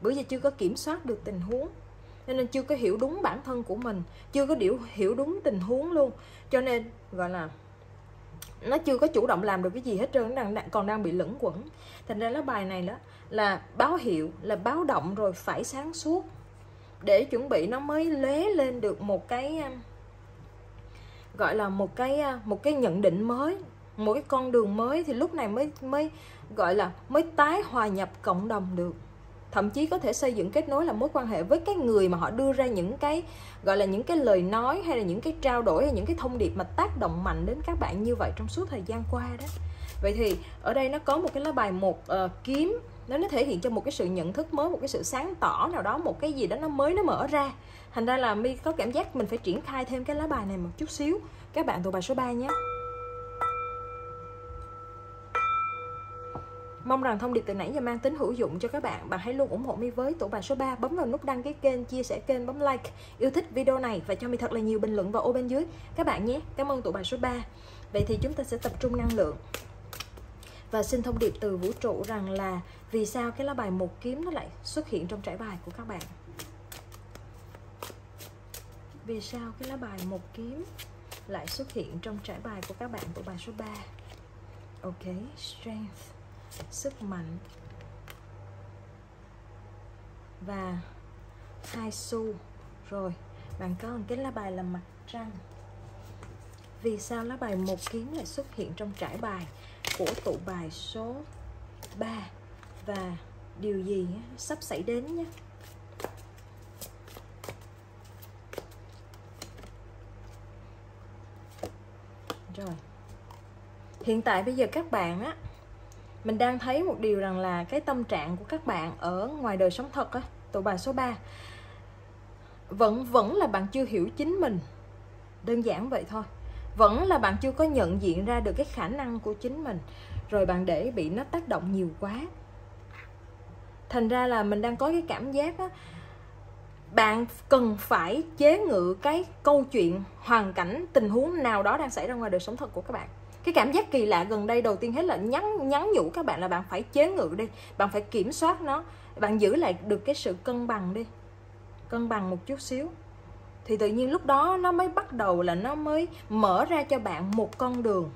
bữa giờ chưa có kiểm soát được tình huống, cho nên chưa có hiểu đúng bản thân của mình, chưa có điều hiểu đúng tình huống luôn. Cho nên gọi là nó chưa có chủ động làm được cái gì hết trơn, đang, đang, còn đang bị lẫn quẩn. Thành ra lá bài này đó là báo hiệu, là báo động rồi, phải sáng suốt để chuẩn bị nó mới lóe lên được một cái gọi là một cái một cái nhận định mới, một cái con đường mới. Thì lúc này mới mới gọi là mới tái hòa nhập cộng đồng được, thậm chí có thể xây dựng kết nối, là mối quan hệ với cái người mà họ đưa ra những cái gọi là những cái lời nói hay là những cái trao đổi hay những cái thông điệp mà tác động mạnh đến các bạn như vậy trong suốt thời gian qua đó. Vậy thì ở đây nó có một cái lá bài một uh, kiếm, nó nó thể hiện cho một cái sự nhận thức mới, một cái sự sáng tỏ nào đó, một cái gì đó nó mới nó mở ra. Thành ra là My có cảm giác mình phải triển khai thêm cái lá bài này một chút xíu. Các bạn tụ bài số ba nhé. Mong rằng thông điệp từ nãy giờ mang tính hữu dụng cho các bạn. Bạn hãy luôn ủng hộ My với tủ bài số ba. Bấm vào nút đăng ký kênh, chia sẻ kênh, bấm like, yêu thích video này và cho My thật là nhiều bình luận và ô bên dưới các bạn nhé. Cảm ơn tủ bài số ba. Vậy thì chúng ta sẽ tập trung năng lượng và xin thông điệp từ vũ trụ rằng là vì sao cái lá bài một kiếm nó lại xuất hiện trong trải bài của các bạn. Vì sao cái lá bài một kiếm lại xuất hiện trong trải bài của các bạn, tủ bài số ba. Ok, strength, sức mạnh, và hai xu. Rồi bạn có một cái lá bài là mặt trăng. Vì sao lá bài một kiếm lại xuất hiện trong trải bài của tụ bài số ba và điều gì sắp xảy đến nhé. Rồi hiện tại bây giờ các bạn á, mình đang thấy một điều rằng là cái tâm trạng của các bạn ở ngoài đời sống thật á, tụ bài số ba, Vẫn vẫn là bạn chưa hiểu chính mình. Đơn giản vậy thôi. Vẫn là bạn chưa có nhận diện ra được cái khả năng của chính mình, rồi bạn để bị nó tác động nhiều quá. Thành ra là mình đang có cái cảm giác á, bạn cần phải chế ngự cái câu chuyện, hoàn cảnh, tình huống nào đó đang xảy ra ngoài đời sống thật của các bạn. Cái cảm giác kỳ lạ gần đây đầu tiên hết là nhắn nhắn nhủ các bạn là bạn phải chế ngự đi, bạn phải kiểm soát nó, bạn giữ lại được cái sự cân bằng đi, cân bằng một chút xíu. Thì tự nhiên lúc đó nó mới bắt đầu là nó mới mở ra cho bạn một con đường.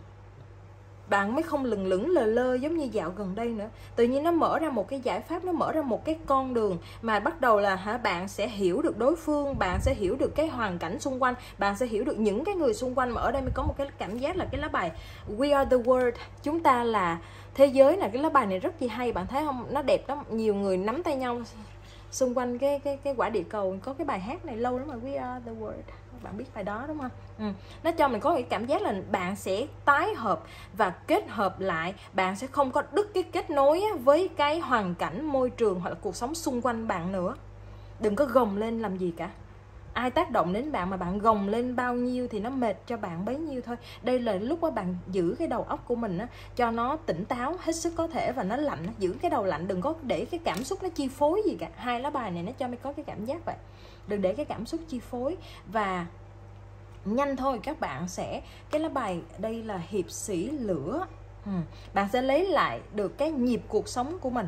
Bạn mới không lừng lững lờ lơ giống như dạo gần đây nữa. Tự nhiên nó mở ra một cái giải pháp, nó mở ra một cái con đường mà bắt đầu là hả, bạn sẽ hiểu được đối phương, bạn sẽ hiểu được cái hoàn cảnh xung quanh, bạn sẽ hiểu được những cái người xung quanh. Mà ở đây mới có một cái cảm giác là cái lá bài We are the world, chúng ta là thế giới, là cái lá bài này rất gì hay. Bạn thấy không, nó đẹp lắm, nhiều người nắm tay nhau xung quanh cái cái cái quả địa cầu. Có cái bài hát này lâu lắm rồi, We are the world, bạn biết bài đó đúng không? Ừ. Nó cho mình có cái cảm giác là bạn sẽ tái hợp và kết hợp lại, bạn sẽ không có đứt cái kết nối với cái hoàn cảnh, môi trường hoặc là cuộc sống xung quanh bạn nữa. Đừng có gồng lên làm gì cả. Ai tác động đến bạn mà bạn gồng lên bao nhiêu thì nó mệt cho bạn bấy nhiêu thôi. Đây là lúc đó bạn giữ cái đầu óc của mình đó, cho nó tỉnh táo hết sức có thể và nó lạnh, giữ cái đầu lạnh, đừng có để cái cảm xúc nó chi phối gì cả. Hai lá bài này nó cho mình có cái cảm giác vậy. Đừng để cái cảm xúc chi phối và nhanh thôi các bạn sẽ, cái lá bài đây là hiệp sĩ lửa, ừ. Bạn sẽ lấy lại được cái nhịp cuộc sống của mình.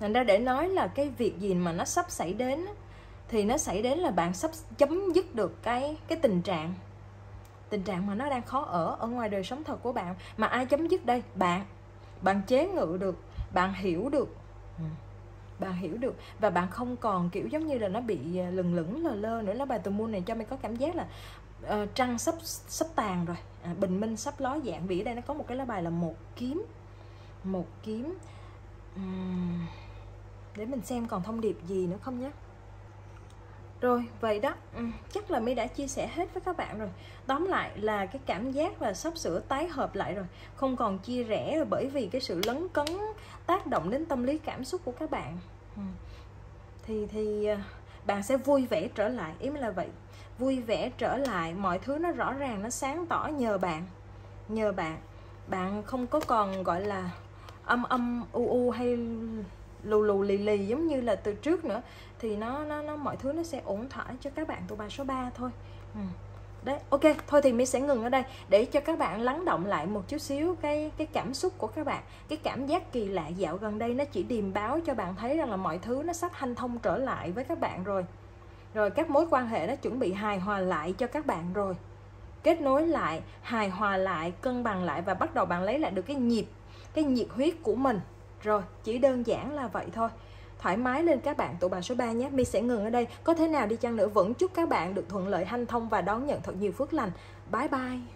Thành ra để nói là cái việc gì mà nó sắp xảy đến đó, thì nó xảy đến là bạn sắp chấm dứt được cái cái tình trạng tình trạng mà nó đang khó ở ở ngoài đời sống thật của bạn. Mà ai chấm dứt đây? Bạn. Bạn chế ngự được, bạn hiểu được, bạn hiểu được và bạn không còn kiểu giống như là nó bị lừng lững lờ lơ nữa. Lá bài The Moon này cho mình có cảm giác là uh, trăng sắp sắp tàn rồi, à, bình minh sắp ló dạng. Vì ở đây nó có một cái lá bài là một kiếm. một kiếm. Uhm, để mình xem còn thông điệp gì nữa không nhé. Rồi, vậy đó, chắc là My đã chia sẻ hết với các bạn rồi. Tóm lại là cái cảm giác là sắp sửa tái hợp lại rồi, không còn chia rẽ rồi, bởi vì cái sự lấn cấn tác động đến tâm lý cảm xúc của các bạn. Thì thì bạn sẽ vui vẻ trở lại, ý mình là vậy. Vui vẻ trở lại, mọi thứ nó rõ ràng, nó sáng tỏ nhờ bạn. Nhờ bạn, bạn không có còn gọi là âm âm u u hay lù lù lì lì giống như là từ trước nữa, thì nó nó nó mọi thứ nó sẽ ổn thỏa cho các bạn tụ bài số ba thôi. Ừ. Đấy, ok, thôi thì My sẽ ngừng ở đây để cho các bạn lắng động lại một chút xíu cái cái cảm xúc của các bạn. Cái cảm giác kỳ lạ dạo gần đây nó chỉ điềm báo cho bạn thấy rằng là mọi thứ nó sắp hanh thông trở lại với các bạn rồi. Rồi các mối quan hệ nó chuẩn bị hài hòa lại cho các bạn rồi. Kết nối lại, hài hòa lại, cân bằng lại, và bắt đầu bạn lấy lại được cái nhịp, cái nhiệt huyết của mình. Rồi, chỉ đơn giản là vậy thôi. Thoải mái lên các bạn tụ bài số ba nhé. My sẽ ngừng ở đây. Có thế nào đi chăng nữa, vẫn chúc các bạn được thuận lợi, hanh thông và đón nhận thật nhiều phước lành. Bye bye.